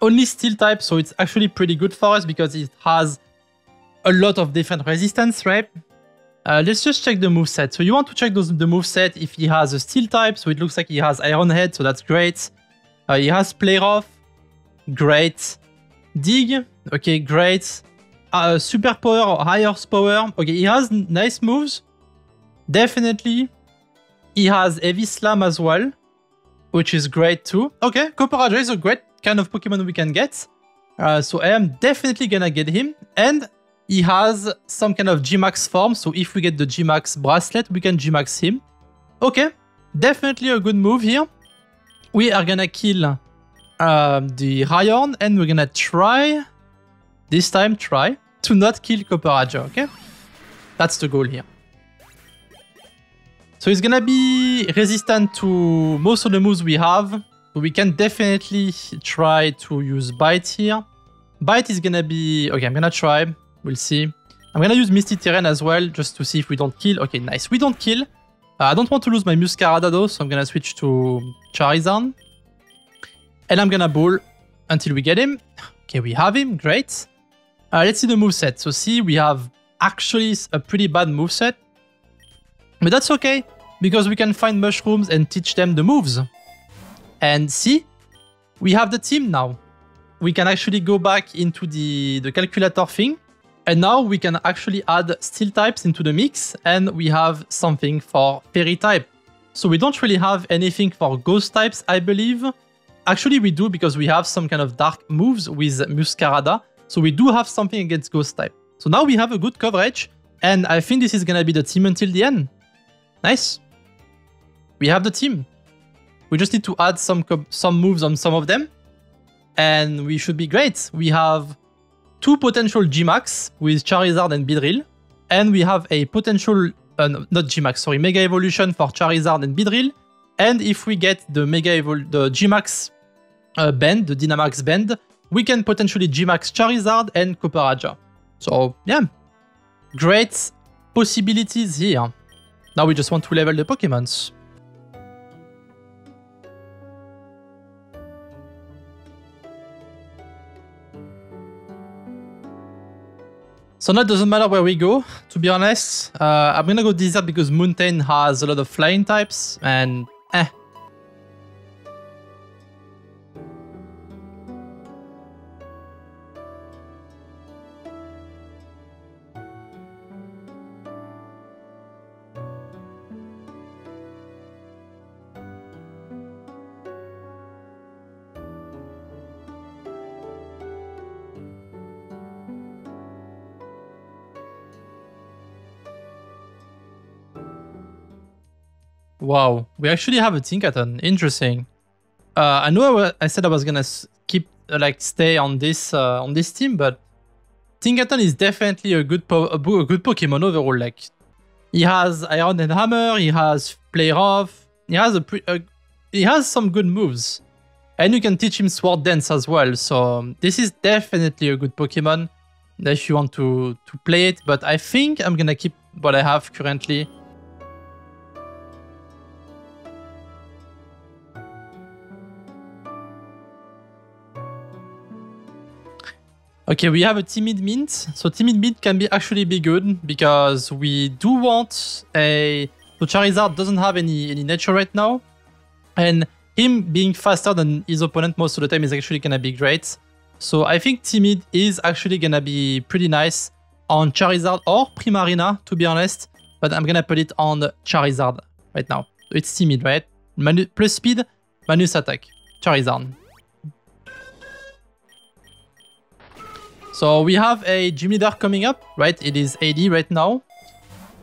Only steel type, so it's actually pretty good for us because it has a lot of different resistance, right? Uh, let's just check the moveset. So you want to check those, the moveset if he has a steel type. So it looks like he has Iron Head, so that's great. Uh, he has Flare Off. Great. Dig. Okay, great. Uh, super Power or Higher Power. Okay, he has nice moves. Definitely. He has Heavy Slam as well, which is great too. Okay, Copperajah is a great kind of Pokemon we can get. Uh, so I am definitely gonna get him. And... he has some kind of G max form, so if we get the G max bracelet, we can G max him. Okay, definitely a good move here. We are gonna kill um, the Rayquaza, and we're gonna try, this time try, to not kill Copperajah, okay? That's the goal here. So he's gonna be resistant to most of the moves we have. We can definitely try to use Bite here. Bite is gonna be... Okay, I'm gonna try. We'll see. I'm gonna use Misty Terrain as well, just to see if we don't kill. Okay, nice. We don't kill. Uh, I don't want to lose my Meowscarada though, so I'm gonna switch to Charizard. And I'm gonna Ball until we get him. Okay, we have him. Great. Uh, let's see the moveset. So see, we have actually a pretty bad moveset. But that's okay, because we can find mushrooms and teach them the moves. And see, we have the team now. We can actually go back into the, the calculator thing. And now we can actually add steel types into the mix. And we have something for fairy type. So we don't really have anything for ghost types, I believe. Actually, we do, because we have some kind of dark moves with Meowscarada. So we do have something against ghost type. So now we have a good coverage. And I think this is going to be the team until the end. Nice. We have the team. We just need to add some, some moves on some of them. And we should be great. We have two potential G max with Charizard and Beedrill. And we have a potential... Uh, no, not G max, sorry. Mega Evolution for Charizard and Beedrill. And if we get the Mega Evol the G max uh, band, the Dynamax band, we can potentially G max Charizard and Copperajah. So, yeah. Great possibilities here. Now we just want to level the Pokémons. So now it doesn't matter where we go, to be honest. Uh, I'm gonna go Desert because Mountain has a lot of flying types, and eh. Wow, we actually have a Tinkaton. Interesting. Uh, I know I, I said I was gonna keep uh, like stay on this uh, on this team, but Tinkaton is definitely a good po a, a good Pokemon overall. Like, he has Iron and Hammer, he has Flare Off, he has a, pre a he has some good moves, and you can teach him Sword Dance as well. So um, this is definitely a good Pokemon if you want to to play it. But I think I'm gonna keep what I have currently. Okay, we have a Timid Mint. So Timid Mint can be actually be good because we do want a... So Charizard doesn't have any, any nature right now. And him being faster than his opponent most of the time is actually going to be great. So I think Timid is actually going to be pretty nice on Charizard or Primarina, to be honest. But I'm going to put it on Charizard right now. It's Timid, right? Manu plus speed, minus attack. Charizard. So we have a gym leader coming up, right? It is A D right now.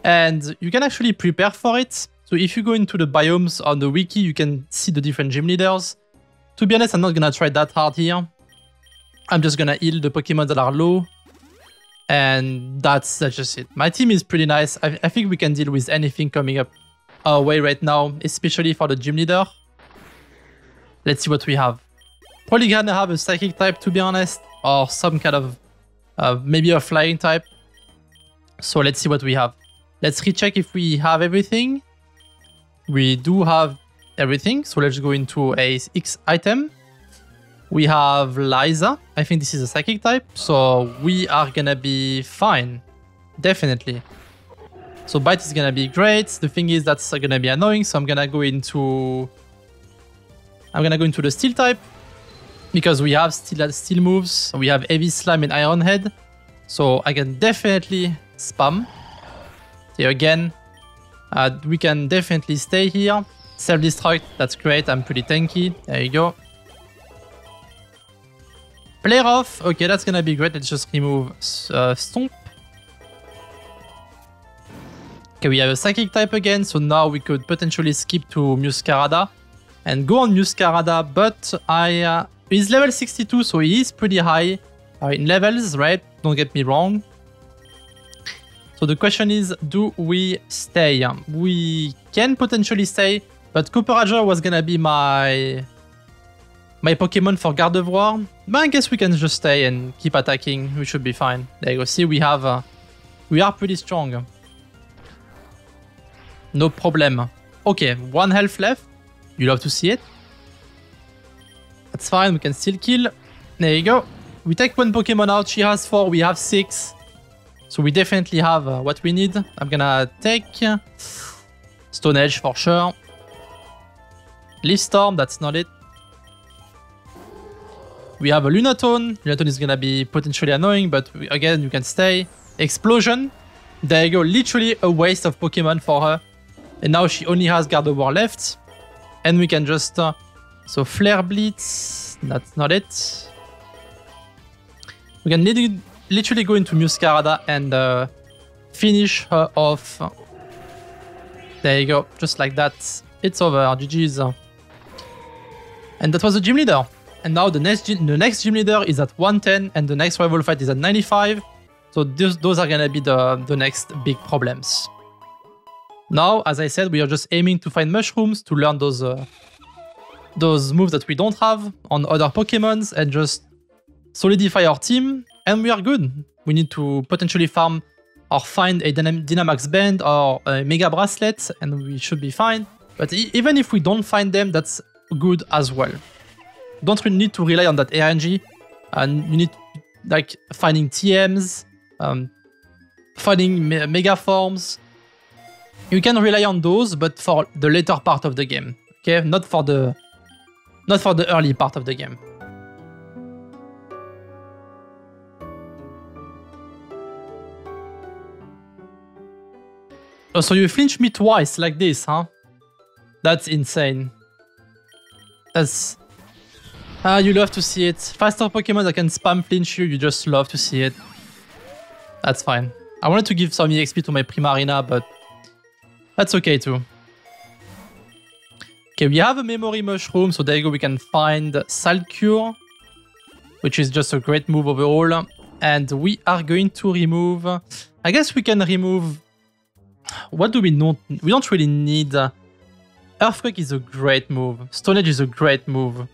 And you can actually prepare for it. So if you go into the biomes on the wiki, you can see the different gym leaders. To be honest, I'm not going to try that hard here. I'm just going to heal the Pokemon that are low. And that's, that's just it. My team is pretty nice. I, I think we can deal with anything coming up our way right now, especially for the gym leader. Let's see what we have. Probably going to have a psychic type, to be honest, or some kind of... Uh, maybe a flying type. So let's see what we have. Let's recheck if we have everything. We do have everything. So let's go into a X item. We have Liza. I think this is a psychic type. So we are going to be fine. Definitely. So Bite is going to be great. The thing is that's going to be annoying. So I'm going to go into... I'm going to go into the Steel type. Because we have steel, steel moves, we have Heavy Slam and Iron Head. So I can definitely spam. Here again, uh, we can definitely stay here. Self-destruct, that's great, I'm pretty tanky. There you go. Flare Off, okay, that's gonna be great. Let's just remove uh, Stomp. Okay, we have a Psychic type again, so now we could potentially skip to Meowscarada and go on Meowscarada, but I... Uh, He's level sixty-two, so he is pretty high uh, in levels, right? Don't get me wrong. So the question is, do we stay? We can potentially stay, but Copperajah was gonna be my My Pokemon for Gardevoir? But I guess we can just stay and keep attacking. We should be fine. There you go. See, we have... Uh, we are pretty strong. No problem. Okay, one health left. You love to see it. That's fine. We can still kill. There you go. We take one Pokemon out. She has four. We have six. So we definitely have uh, what we need. I'm gonna take... Stone Edge for sure. Leaf Storm, that's not it. We have a Lunatone. Lunatone is gonna be potentially annoying, but we, again, you can stay. Explosion. There you go. Literally a waste of Pokemon for her. And now she only has Gardevoir left. And we can just... Uh, so Flare Blitz, that's not it. We can literally, literally go into Meowscarada and uh, finish her off. There you go. Just like that. It's over. G G's. And that was the gym leader. And now the next gym, the next gym leader is at one ten and the next rival fight is at ninety-five. So those, those are going to be the, the next big problems. Now, as I said, we are just aiming to find mushrooms to learn those, uh, those moves that we don't have on other Pokémons and just solidify our team. And we are good. We need to potentially farm or find a Dynam Dynamax Band or a Mega Bracelet and we should be fine. But e even if we don't find them, that's good as well. Don't really need to rely on that R N G, and you need like finding T Ms, um, finding me mega forms. You can rely on those, but for the later part of the game, okay? Not for the not for the early part of the game. Oh, so you flinched me twice like this, huh? That's insane. That's... Ah, you love to see it. Faster Pokemon that can spam flinch you, you just love to see it. That's fine. I wanted to give some E X P to my Primarina, but that's okay too. Okay, we have a Memory Mushroom, so there you go, we can find Salcure, which is just a great move overall. And we are going to remove... I guess we can remove... What do we not... We don't really need... Earthquake is a great move. Stone Edge is a great move.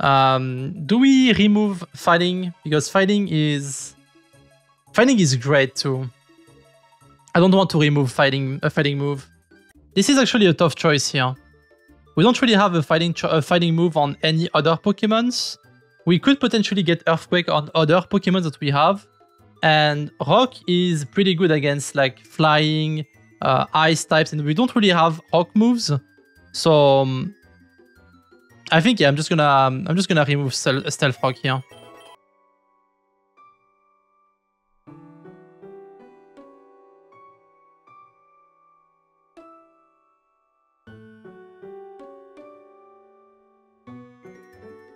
Um, do we remove fighting? Because fighting is... Fighting is great too. I don't want to remove fighting, a fighting move. This is actually a tough choice here. We don't really have a fighting, a fighting move on any other Pokémons. We could potentially get Earthquake on other Pokémons that we have. And Rock is pretty good against like flying, uh, ice types, and we don't really have Rock moves. So um, I think yeah, I'm just gonna um, I'm just gonna remove Stealth Rock here.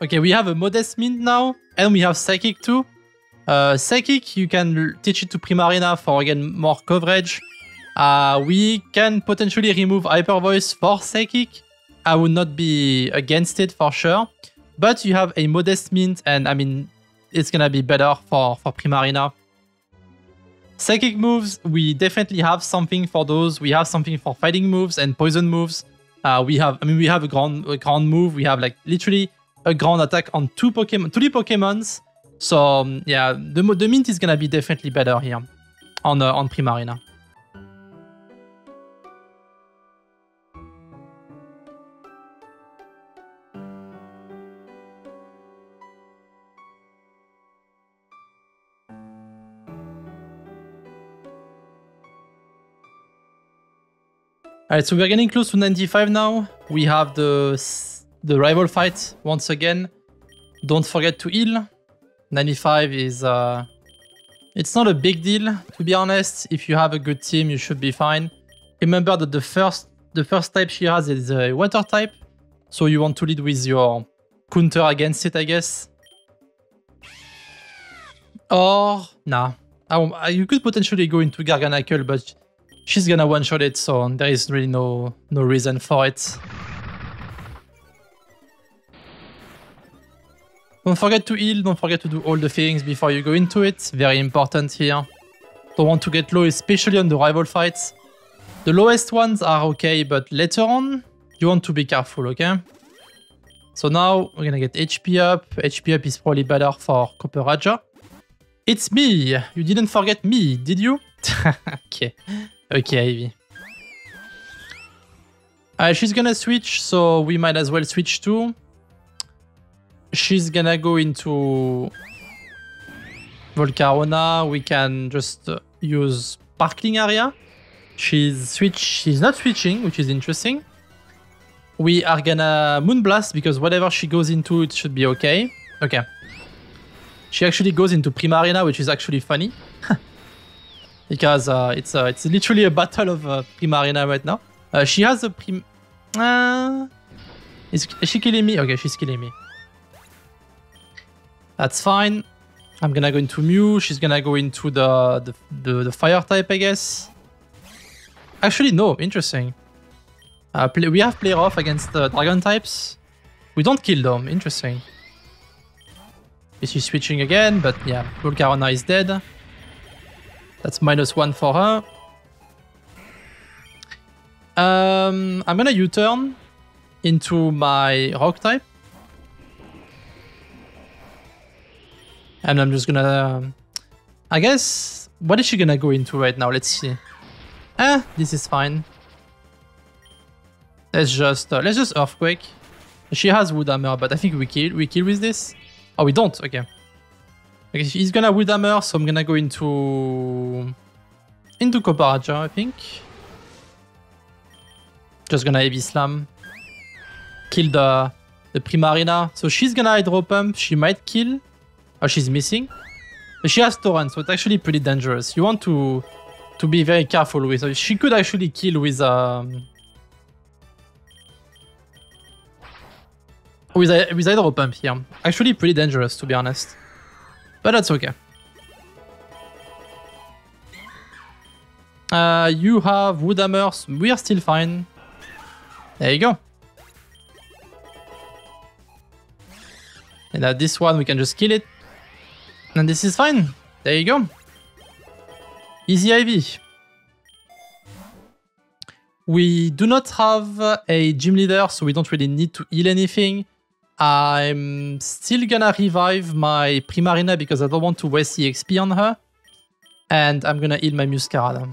Okay, we have a Modest Mint now, and we have Psychic too. Uh, Psychic, you can teach it to Primarina for again more coverage. Uh, we can potentially remove Hyper Voice for Psychic. I would not be against it for sure. But you have a Modest Mint and I mean, it's gonna be better for, for Primarina. Psychic moves, we definitely have something for those. We have something for fighting moves and poison moves. Uh, we have, I mean, we have a ground, a ground move. We have like literally a ground attack on two Pokemon, three Pokemons. So um, yeah, the, the Mint is gonna be definitely better here on, uh, on Primarina. Alright, so we're getting close to ninety-five now. We have the, the rival fight once again. Don't forget to heal. ninety-five is... Uh, it's not a big deal, to be honest. If you have a good team, you should be fine. Remember that the first, the first type she has is a water type. So you want to lead with your counter against it, I guess. Or... Nah. I, you could potentially go into Garganacl, but... She's gonna one-shot it, so there is really no, no reason for it. Don't forget to heal, don't forget to do all the things before you go into it. Very important here. Don't want to get low, especially on the rival fights. The lowest ones are okay, but later on, you want to be careful, okay? So now we're gonna get H P up. H P up is probably better for Copperajah. It's me! You didn't forget me, did you? Okay. Okay, Ivy. Uh, she's gonna switch, so we might as well switch too. She's gonna go into Volcarona. We can just uh, use Sparkling Area. She's switch. She's not switching, which is interesting. We are gonna Moonblast because whatever she goes into, it should be okay. Okay. She actually goes into Primarina, which is actually funny because uh, it's uh, it's literally a battle of uh, Primarina right now. Uh, she has a prim. Uh, is, is she killing me? Okay, she's killing me. That's fine. I'm gonna go into Mew. She's gonna go into the the, the, the fire type, I guess. Actually, no. Interesting. Uh, play, we have player off against the uh, dragon types. We don't kill them. Interesting. Is she switching again? But yeah, Volcarona is dead. That's minus one for her. Um, I'm gonna U-turn into my rock type. And I'm just gonna... Um, I guess... What is she gonna go into right now? Let's see. Eh, this is fine. Let's just... Uh, let's just Earthquake. She has Wood Hammer, but I think we kill, we kill with this. Oh, we don't? Okay. Okay, she's gonna Wood Hammer, so I'm gonna go into... Into Copperajah, I think. Just gonna heavy slam. Kill the, the Primarina. So she's gonna Hydro Pump. She might kill. Oh, she's missing. But she has Torrent, so it's actually pretty dangerous. You want to to be very careful with her. She could actually kill with... Um, With, with Hydro Pump here. Actually pretty dangerous, to be honest. But that's okay. Uh, you have Wood Hammers. We are still fine. There you go. And at this one, we can just kill it. And this is fine. There you go. Easy I V. We do not have a gym leader, so we don't really need to heal anything. I'm still gonna revive my Primarina because I don't want to waste the X P on her. And I'm gonna heal my Meowscarada.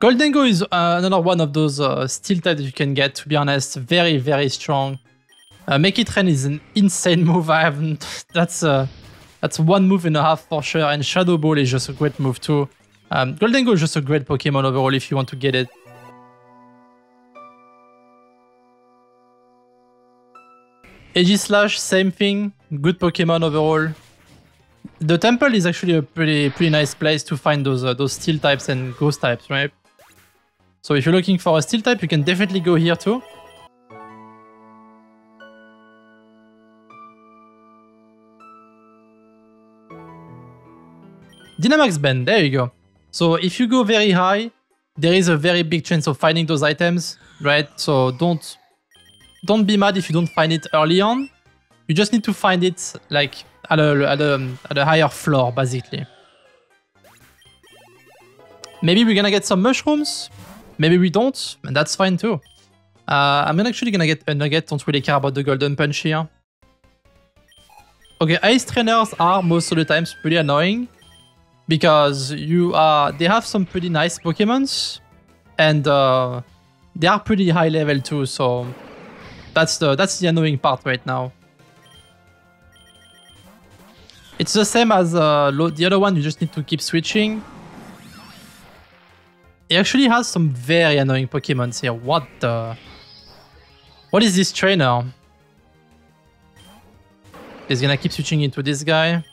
Goldengo is uh, another one of those uh, steel types that you can get, to be honest. Very, very strong. Uh, Make It Rain is an insane move. I haven't... that's, uh, that's one move and a half for sure. And Shadow Ball is just a great move too. Um, Goldengo is just a great Pokemon overall if you want to get it. Aegislash, same thing. Good Pokemon overall. The temple is actually a pretty, pretty nice place to find those, uh, those steel types and ghost types, right? So if you're looking for a steel type, you can definitely go here too. Dynamax Band, there you go. So if you go very high, there is a very big chance of finding those items, right? So don't, don't be mad if you don't find it early on. You just need to find it like at a, at a, at a higher floor, basically. Maybe we're gonna get some mushrooms. Maybe we don't, and that's fine too. Uh, I'm actually gonna get a nugget, don't really care about the golden punch here. Okay, ice trainers are most of the times pretty annoying because you are they have some pretty nice Pokemons and uh, they are pretty high level too, so that's the that's the annoying part right now. It's the same as uh, the other one, you just need to keep switching. He actually has some very annoying Pokemons here. What the... What is this trainer? He's gonna keep switching into this guy.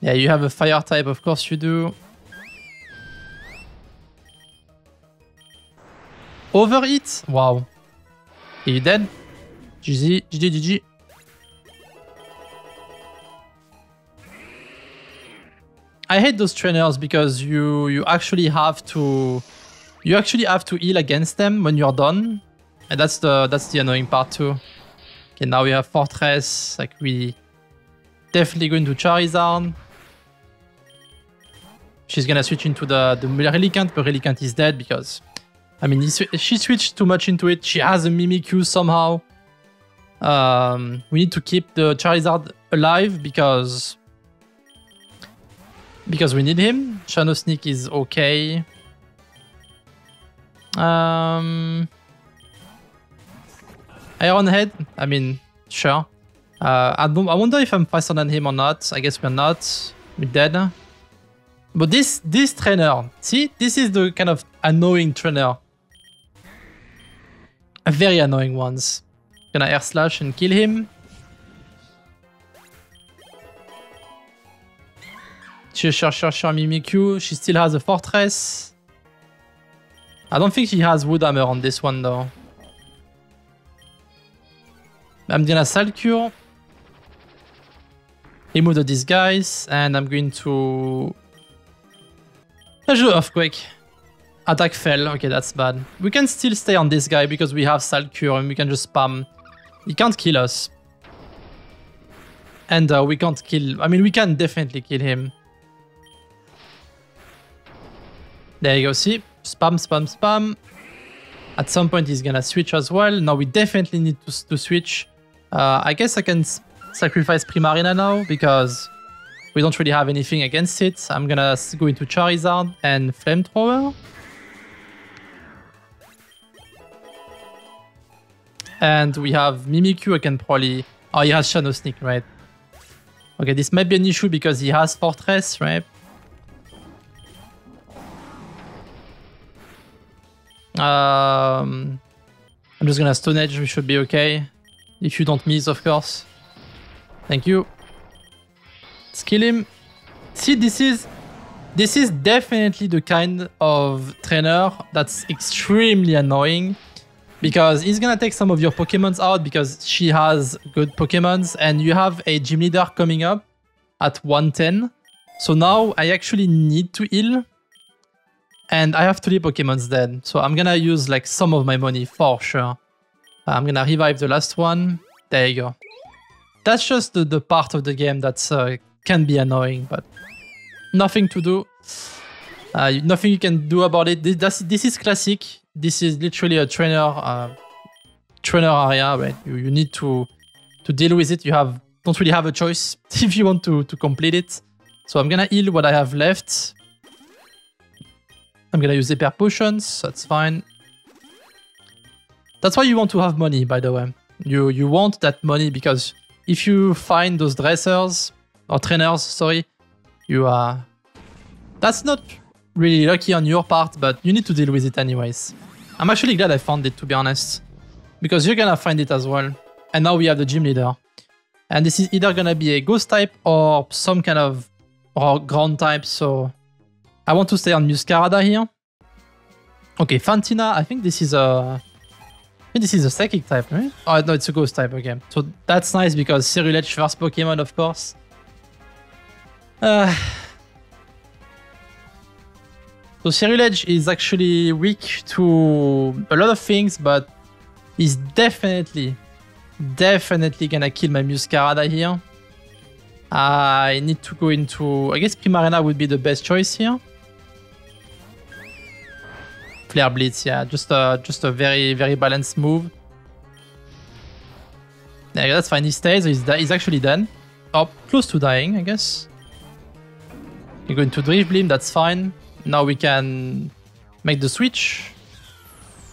Yeah, you have a fire type, of course you do. Overheat? Wow. Are you dead? G G, G G, G G. I hate those trainers because you you actually have to you actually have to heal against them when you're done, and that's the that's the annoying part too. Okay, now we have Fortress. Like we definitely going to Charizard. She's gonna switch into the the Relicant, but Relicant is dead because I mean she switched too much into it. She has a Mimikyu somehow. Um, we need to keep the Charizard alive because because we need him. Shadow Sneak is okay. Um, Iron Head. I mean, sure. Uh, I, I wonder if I'm faster than him or not. I guess we're not. We're dead. But this this trainer, see, this is the kind of annoying trainer. Very annoying ones. Gonna air slash and kill him. She cherches Mimikyu. She still has a Fortress. I don't think she has Wood Hammer on this one though. I'm gonna Salcure. Remove the disguise, and I'm going to. Let's do Earthquake. Attack fell. Okay, that's bad. We can still stay on this guy because we have Salcure and we can just spam. He can't kill us. And uh, we can't kill... I mean, we can definitely kill him. There you go, see? Spam, spam, spam. At some point, he's gonna switch as well. Now, we definitely need to, to switch. Uh, I guess I can sacrifice Primarina now because we don't really have anything against it. I'm gonna go into Charizard and Flamethrower. And we have Mimikyu. I can probably... Oh, he has Shadow Sneak, right? Okay, this might be an issue because he has Fortress, right? Um, I'm just gonna Stone Edge, we should be okay. If you don't miss, of course. Thank you. Let's kill him. See, this is... This is definitely the kind of trainer that's extremely annoying. Because he's gonna take some of your Pokémons out because she has good Pokémons and you have a Gym Leader coming up at one ten. So now I actually need to heal and I have three Pokémons dead. So I'm gonna use like some of my money for sure. I'm gonna revive the last one. There you go. That's just the, the part of the game that uh, can be annoying, but nothing to do. Uh, nothing you can do about it. This, that's, this is classic. This is literally a trainer uh, trainer area, right? You, you need to to deal with it. You have don't really have a choice if you want to, to complete it. So I'm gonna heal what I have left. I'm gonna use Hyper Potions, that's fine. That's why you want to have money, by the way. You you want that money because if you find those dressers or trainers, sorry, you are uh, that's not really lucky on your part, but you need to deal with it anyways. I'm actually glad I found it, to be honest, because you're gonna find it as well. And now we have the Gym Leader. And this is either gonna be a Ghost type or some kind of or ground type, so I want to stay on Meowscarada here. Okay, Fantina, I think this is a... I think this is a Psychic type, right? Oh, no, it's a Ghost type, okay. So that's nice because Ceruledge first Pokémon, of course. Uh... So Ceruledge is actually weak to a lot of things, but he's definitely, definitely gonna kill my Meowscarada here. I need to go into... I guess Primarina would be the best choice here. Flare Blitz, yeah, just a, just a very, very balanced move. Yeah, that's fine, he stays, he's, he's actually dead. Oh, close to dying, I guess. You're going to Drift Beam, that's fine. Now we can make the switch.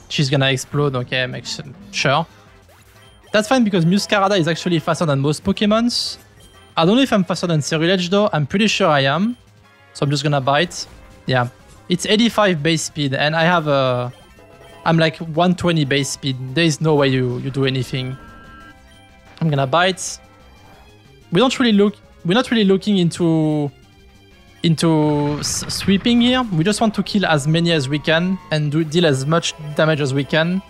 She's gonna explode, okay, make sure. That's fine because Meowscarada is actually faster than most Pokémons. I don't know if I'm faster than Ceruledge though, I'm pretty sure I am. So I'm just gonna bite. Yeah, it's eighty-five base speed and I have a... I'm like one twenty base speed, there is no way you, you do anything. I'm gonna bite. We don't really look... We're not really looking into... into sweeping here. We just want to kill as many as we can and do deal as much damage as we can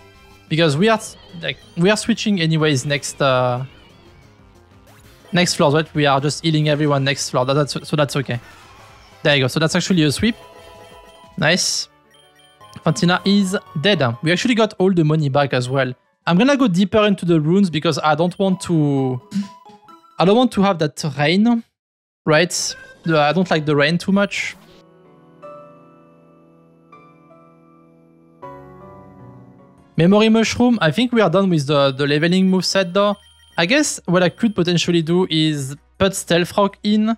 because we are like we are switching anyways next uh, next floor, right? We are just healing everyone next floor. That's, so that's okay. There you go. So that's actually a sweep. Nice. Fantina is dead. We actually got all the money back as well. I'm gonna go deeper into the runes because I don't want to... I don't want to have that rain, right? I don't like the rain too much. Memory Mushroom. I think we are done with the, the leveling moveset though. I guess what I could potentially do is put Stealth Rock in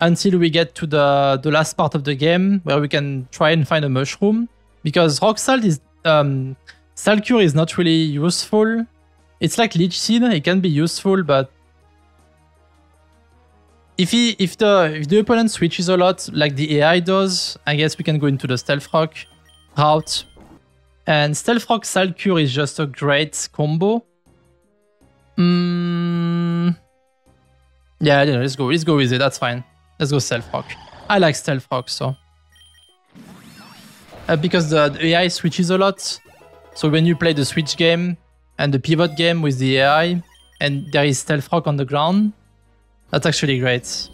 until we get to the, the last part of the game where we can try and find a mushroom. Because Rock Salt is... Um, Salcure is not really useful. It's like Leech Seed. It can be useful, but... If, he, if, the, if the opponent switches a lot, like the A I does, I guess we can go into the Stealth Rock route. And Stealth Rock Salcure is just a great combo. Mm. Yeah, yeah, let's go. Let's go with it. That's fine. Let's go Stealth Rock. I like Stealth Rock, so uh, because the, the A I switches a lot. So when you play the switch game and the pivot game with the A I, and there is Stealth Rock on the ground, that's actually great.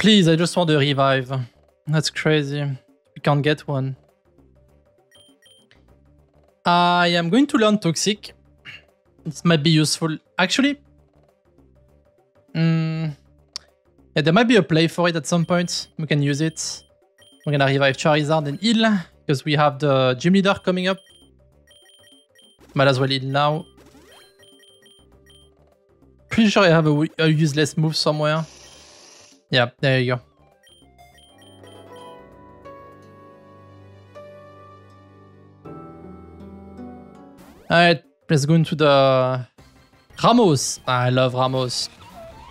Please, I just want to revive. That's crazy. We can't get one. I am going to learn Toxic. This might be useful. Actually, mm, yeah, there might be a play for it at some point. We can use it. We're gonna revive Charizard and heal because we have the Gym Leader coming up. Might as well heal now. Pretty sure I have a, a useless move somewhere. Yeah, there you go. Alright, let's go into the... Ramos! Ah, I love Ramos.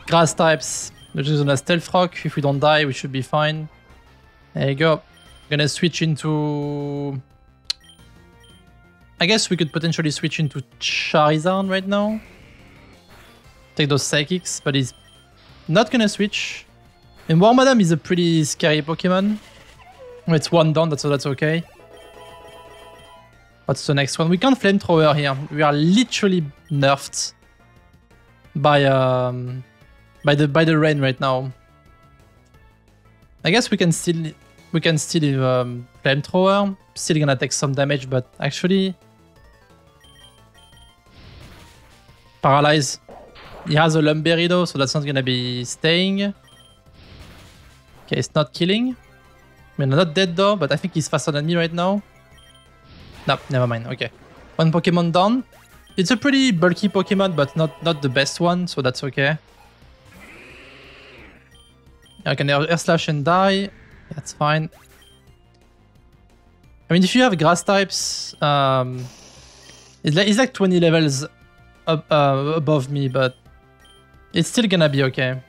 Grass types. We're just gonna Stealth Rock. If we don't die, we should be fine. There you go. We're gonna switch into... I guess we could potentially switch into Charizard right now. Take those Psychics, but he's not gonna switch. And War Madam is a pretty scary Pokemon. It's one down, that's, so that's okay. What's the next one? We can't Flamethrower here. We are literally nerfed by um, by the by the rain right now. I guess we can still we can still um, Flamethrower. Still gonna take some damage, but actually Paralyze. He has a Lumberry though, so that's not gonna be staying. Okay, it's not killing. I mean, I'm not dead though, but I think he's faster than me right now. Nope, never mind, okay. One Pokemon down. It's a pretty bulky Pokemon, but not, not the best one, so that's okay. I can Air Slash and die. That's fine. I mean, if you have Grass types, um, it's like, it's like twenty levels up, uh, above me, but it's still gonna be okay.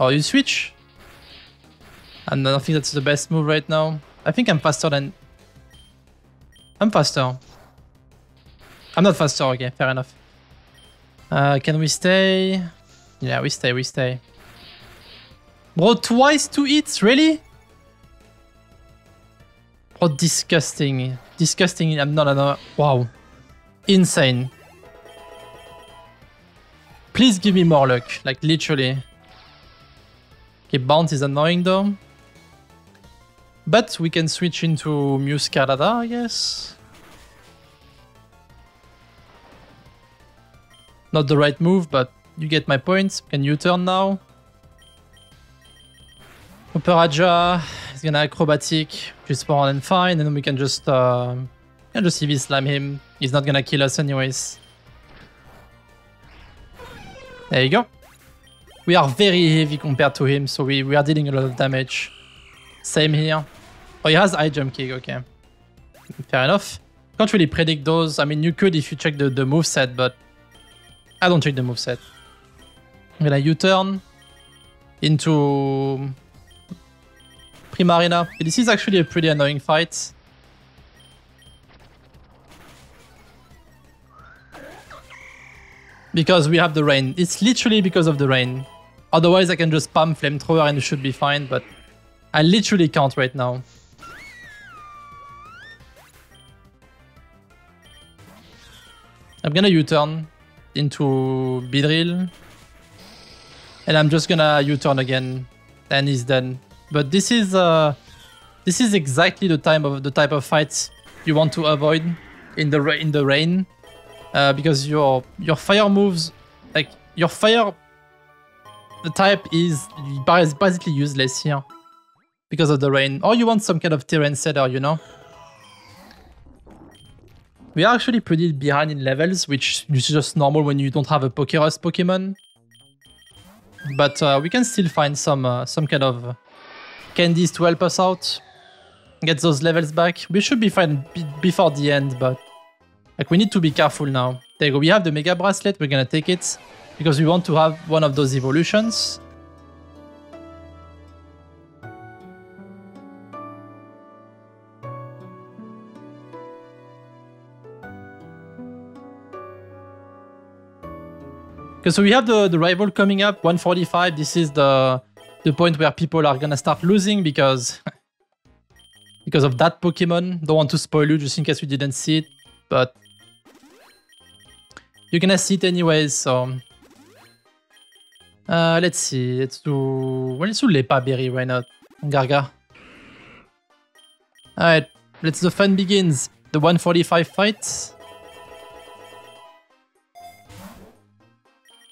Oh, you switch? And I don't think that's the best move right now. I think I'm faster than... I'm faster. I'm not faster, okay, fair enough. Uh, can we stay? Yeah, we stay, we stay. Bro, twice two hits, really? Bro, disgusting. Disgusting, I'm not another... Wow. Insane. Please give me more luck, like literally. Okay, Bounce is annoying though. But we can switch into Meowscarada, I guess. Not the right move, but you get my point. Can you turn now? Copperajah is gonna acrobatic, just spawn and fine, and then we can just uh, can just E V slam him. He's not gonna kill us anyways. There you go. We are very heavy compared to him, so we, we are dealing a lot of damage. Same here. Oh, he has high jump kick, okay. Fair enough. Can't really predict those. I mean, you could if you check the, the moveset, but I don't check the moveset. I'm gonna U-turn into Primarina. This is actually a pretty annoying fight. Because we have the rain. It's literally because of the rain. Otherwise, I can just spam flamethrower and it should be fine, but I literally can't right now. I'm gonna U-turn into Beedrill. And I'm just gonna U-turn again. And he's done. But this is uh, this is exactly the time of the type of fights you want to avoid in the in the rain. Uh, because your your fire moves, like your fire the type is basically useless here. Because of the rain. Or you want some kind of terrain setter, you know? We are actually pretty behind in levels, which is just normal when you don't have a PokeRust Pokemon. But uh, we can still find some uh, some kind of candies to help us out. Get those levels back. We should be fine before the end, but like we need to be careful now. There you go. We have the Mega Bracelet. We're gonna take it because we want to have one of those evolutions. Okay, so we have the, the rival coming up, one forty-five. This is the the point where people are gonna start losing because because of that Pokemon. Don't want to spoil you just in case you didn't see it, but you're gonna see it anyways. So uh, let's see. Let's do well. Let's do Lepa Berry. Why not? Garga. All right. Let's the fun begins. The one forty-five fight.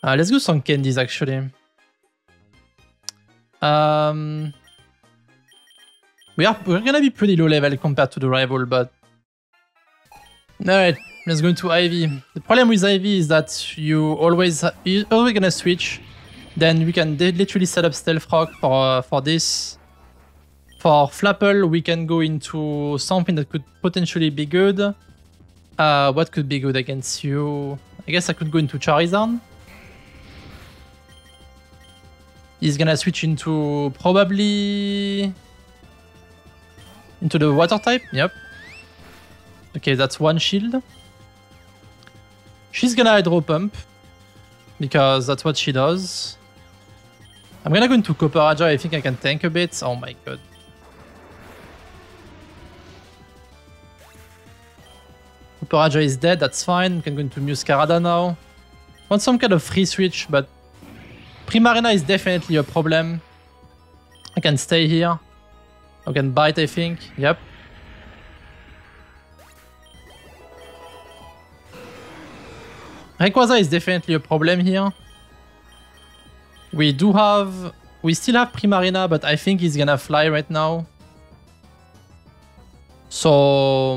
Uh, let's do some candies actually. Um, we are we're gonna be pretty low level compared to the rival, but alright, let's go into Ivy. The problem with Ivy is that you always you're always gonna switch. Then we can literally set up Stealth Rock for uh, for this. For Flapple, we can go into something that could potentially be good. Uh, what could be good against you? I guess I could go into Charizard. He's gonna switch into probably into the water type. Yep. Okay, that's one shield. She's gonna hydro pump because that's what she does. I'm gonna go into Copperajah. I think I can tank a bit. Oh my god. Copperajah is dead. That's fine. We can go into Meowscarada now. Want some kind of free switch, but Primarina is definitely a problem. I can stay here. I can bite, I think. Yep. Rayquaza is definitely a problem here. We do have... We still have Primarina, but I think he's gonna fly right now. So...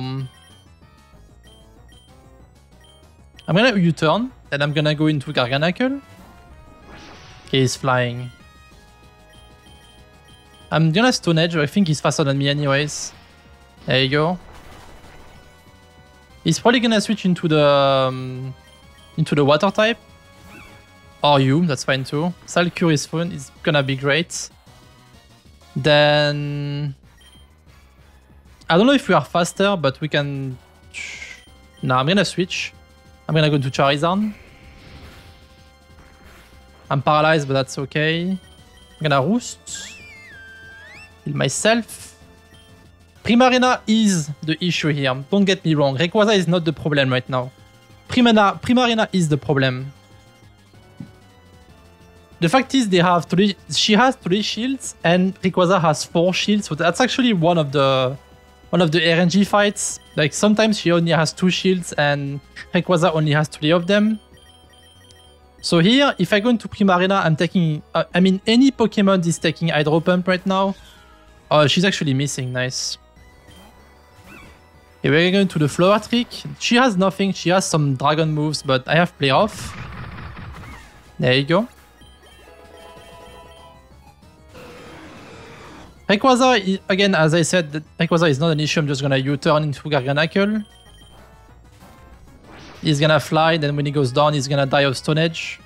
I'm gonna U-turn, and I'm gonna go into Garganacl. Okay, he's flying. I'm gonna Stone Edge, I think he's faster than me anyways. There you go. He's probably gonna switch into the um, into the water type. Or you, that's fine too. Salcure is fun, it's gonna be great. Then I don't know if we are faster, but we can. No, I'm gonna switch. I'm gonna go to Charizard. I'm paralyzed, but that's okay. I'm gonna roost. Heal myself. Primarina is the issue here. Don't get me wrong. Rayquaza is not the problem right now. Primarina, Primarina is the problem. The fact is, they have three. She has three shields, and Rayquaza has four shields. So that's actually one of the one of the R N G fights. Like sometimes she only has two shields, and Rayquaza only has three of them. So here, if I go into Primarina, I'm taking. Uh, I mean, any Pokemon is taking Hydro Pump right now. Oh, she's actually missing. Nice. Okay, we're going to the flower trick. She has nothing. She has some dragon moves, but I have play off. There you go. Rayquaza, again, as I said, Rayquaza is not an issue. I'm just going to U-turn into Garganacl. He's going to fly, then when he goes down, he's going to die of Stone Edge.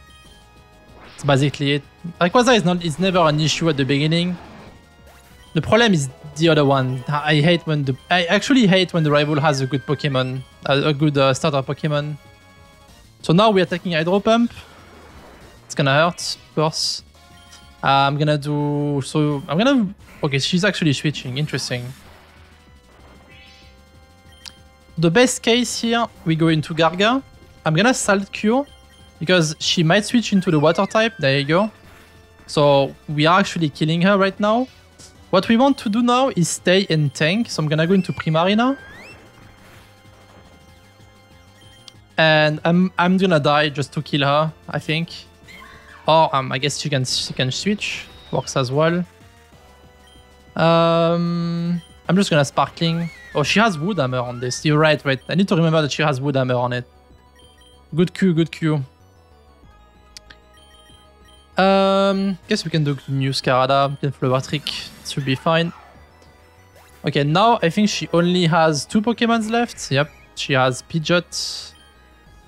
That's basically it. Rayquaza is, not, is never an issue at the beginning. The problem is the other one. I hate when the... I actually hate when the rival has a good Pokemon. A, a good uh, starter Pokemon. So now we are taking Hydro Pump. It's going to hurt, of course. Uh, I'm going to do... So I'm going to... Okay, she's actually switching. Interesting. The best case here, we go into Garga. I'm gonna Salt Cure because she might switch into the water type. There you go. So we are actually killing her right now. What we want to do now is stay and tank. So I'm gonna go into Primarina. And I'm, I'm gonna die just to kill her, I think. Or um, I guess she can, she can switch. Works as well. Um, I'm just gonna Sparkling. Oh, she has Wood Hammer on this. You're right, right. I need to remember that she has Wood Hammer on it. Good Q, good Q. Um, guess we can do Meowscarada, then Flower Trick. It should be fine. Okay, now I think she only has two Pokemons left. Yep, she has Pidgeot.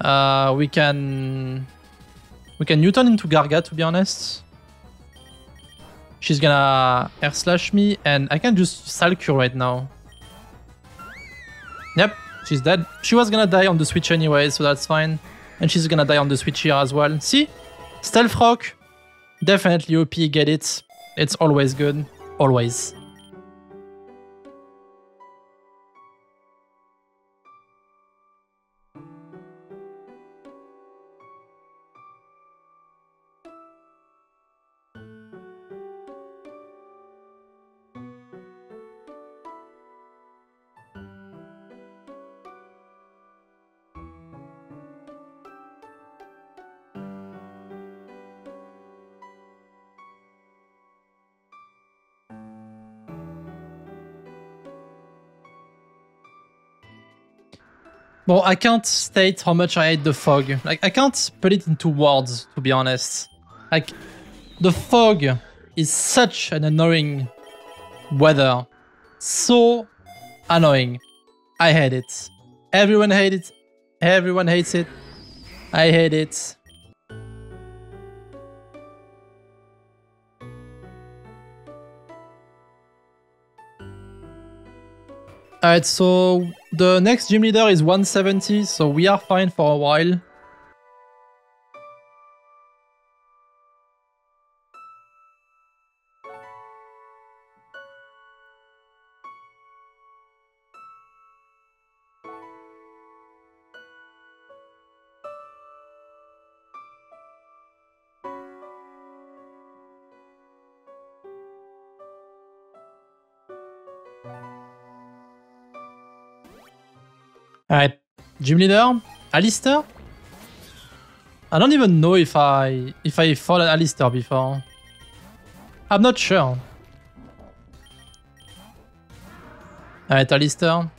Uh, we can... We can U-turn into Garga, to be honest. She's gonna Air Slash me, and I can just Salcure right now. Yep, she's dead. She was gonna die on the switch anyway, so that's fine. And she's gonna die on the switch here as well. See? Stealth Rock. Definitely O P, get it. It's always good. Always. Well, I can't state how much I hate the fog. Like, I can't put it into words, to be honest. Like, the fog is such an annoying weather. So annoying. I hate it. Everyone hates it. Everyone hates it. I hate it. Alright, so the next gym leader is one seventy, so we are fine for a while. Alright, gym leader, Alistair? I don't even know if I if I fought Alistair before. I'm not sure. Alright, Alistair.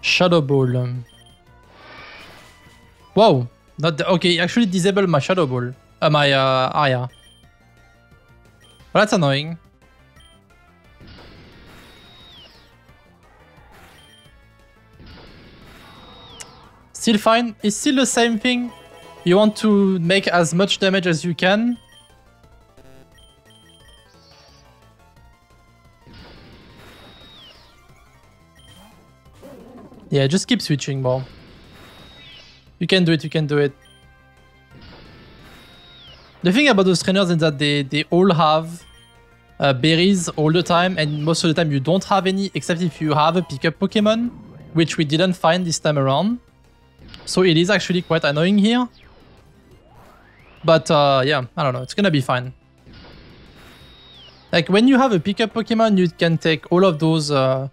Shadow Ball. Wow, not the, okay. Actually, disabled my Shadow Ball. Uh, my uh, Aria. Well, that's annoying. Still fine. It's still the same thing. You want to make as much damage as you can. Yeah, just keep switching, bro. You can do it, you can do it. The thing about those trainers is that they, they all have uh, berries all the time, and most of the time you don't have any, except if you have a pickup Pokemon, which we didn't find this time around. So it is actually quite annoying here. But uh, yeah, I don't know, it's gonna be fine. Like when you have a pickup Pokemon, you can take all of those uh,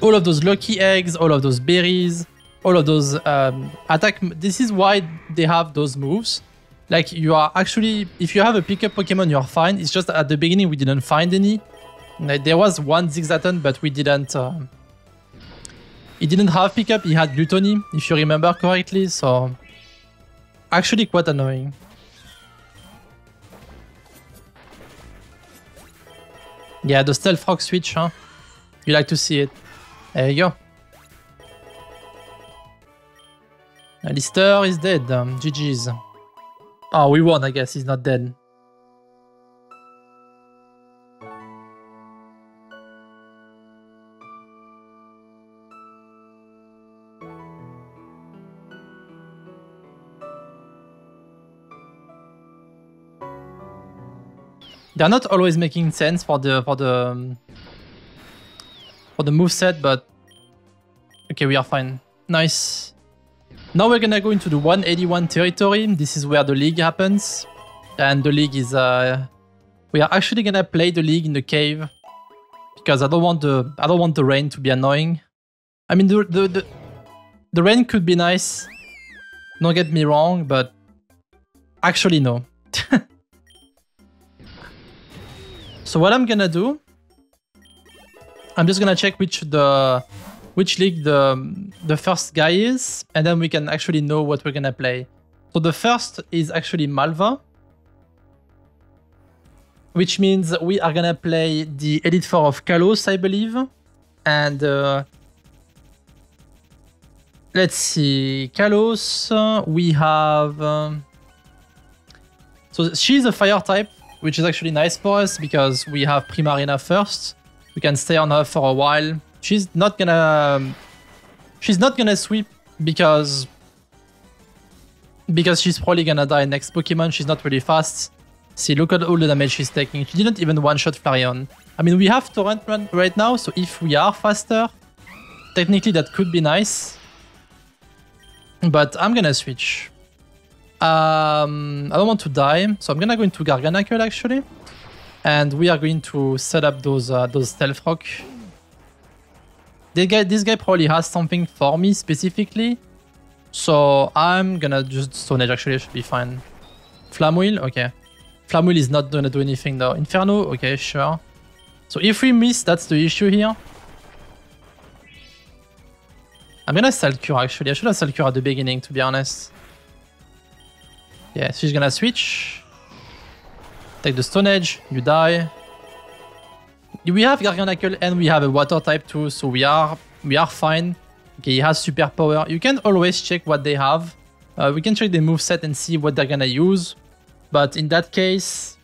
all of those lucky eggs, all of those berries, all of those um, attack. This is why they have those moves. Like you are actually, if you have a pickup Pokemon, you're fine. It's just at the beginning we didn't find any. Like, there was one Zigzagoon, but we didn't. Uh, he didn't have pickup. He had Gluttony, if you remember correctly. So actually quite annoying. Yeah, the Stealth Rock switch, huh? You like to see it. There you go. Alistair is dead. Um, G G's. Oh, we won, I guess. He's not dead. They're not always making sense for the for the um, for the moveset, but okay, we are fine. Nice. Now we're gonna go into the one eighty-one territory. This is where the league happens, and the league is uh, we are actually gonna play the league in the cave because I don't want the I don't want the rain to be annoying. I mean the the the, the rain could be nice. Don't get me wrong, but actually no. So what I'm gonna do, I'm just gonna check which the which league the the first guy is, and then we can actually know what we're gonna play. So the first is actually Malva, which means we are gonna play the Elite Four of Kalos, I believe. And uh, let's see, Kalos. Uh, we have um, so she's a Fire type, which is actually nice for us because we have Primarina first. We can stay on her for a while. She's not gonna... She's not gonna sweep because... Because she's probably gonna die next Pokemon. She's not really fast. See, look at all the damage she's taking. She didn't even one-shot Flareon. I mean, we have Torrent Run right now, so if we are faster, technically that could be nice. But I'm gonna switch. Um, I don't want to die, so I'm gonna go into Garganacl actually, and we are going to set up those uh, those Stealth Rock. This guy, this guy probably has something for me specifically, so I'm gonna just Stone Edge. Actually, it should be fine. Flamwheel, okay. Flamwheel is not gonna do anything though. Inferno, okay, sure. So if we miss, that's the issue here. I'm gonna Salcure actually. I should have Salcure at the beginning, to be honest. Yeah, she's gonna switch. Take the Stone Edge, you die. We have Garganacl and we have a Water type too, so we are we are fine. Okay, he has Superpower. You can always check what they have. Uh, we can check the moveset and see what they're gonna use. But in that case,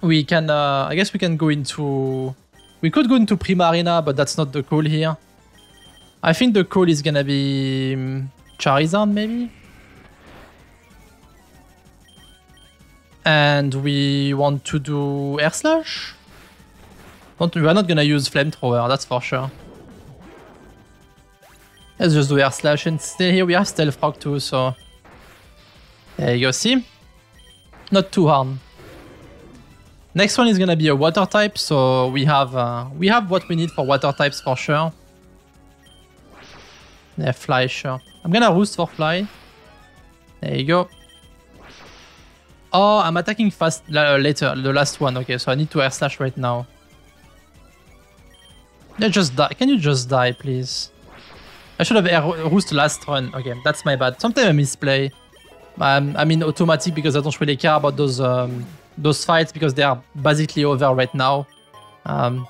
we can. Uh, I guess we can go into. We could go into Primarina, but that's not the call here. I think the call is gonna be um, Charizard maybe. And we want to do Air Slash? We are not gonna use Flamethrower, that's for sure. Let's just do Air Slash and stay here. We have Stealth Rock too, so... There you go, see? Not too hard. Next one is gonna be a Water type, so we have uh, we have what we need for Water types for sure. Yeah, Fly, sure. I'm gonna Roost for Fly. There you go. Oh, I'm attacking fast uh, later, the last one. Okay, so I need to Air Slash right now. Yeah, just die. Can you just die, please? I should have Air Roost last run. Okay, that's my bad. Sometimes I misplay. Um, I mean automatic because I don't really care about those um, those fights because they are basically over right now. Um,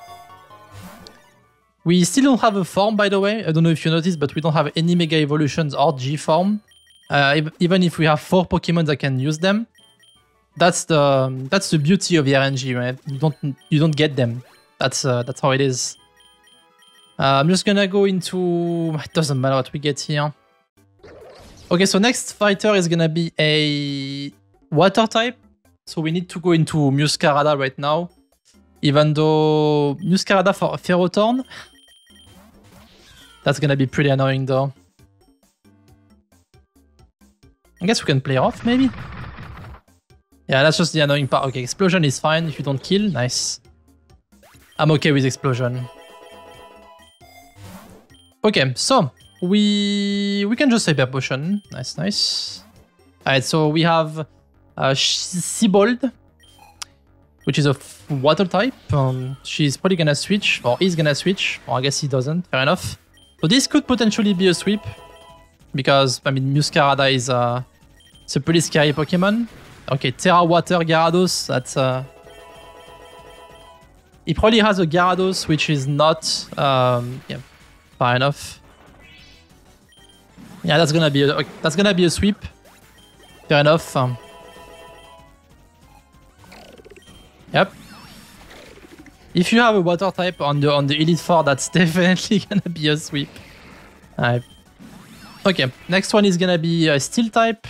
we still don't have a form, by the way. I don't know if you noticed, but we don't have any Mega Evolutions or G form. Uh, even if we have four Pokemon that can use them. That's the that's the beauty of the R N G, right? You don't you don't get them. That's uh, that's how it is. Uh, I'm just gonna go into. It doesn't matter what we get here. Okay, so next fighter is gonna be a Water type. So we need to go into Meowscarada right now. Even though Meowscarada for Ferrothorn, that's gonna be pretty annoying though. I guess we can play off, maybe? Yeah, that's just the annoying part. Okay, explosion is fine if you don't kill. Nice. I'm okay with explosion. Okay, so we we can just hyper potion. Nice, nice. Alright, so we have uh, Sibold, which is a water type. Um, she's probably gonna switch, or is gonna switch, or I guess he doesn't, fair enough. So this could potentially be a sweep, because, I mean, Meowscarada is uh, it's a pretty scary Pokemon. Okay, Terra Water Gyarados, that's... Uh, he probably has a Gyarados, which is not... Um, yeah, fair enough. Yeah, that's gonna be a, that's gonna be a sweep. Fair enough. Um, yep. If you have a water type on the on the Elite Four, that's definitely gonna be a sweep. Alright. Okay, next one is gonna be a Steel type.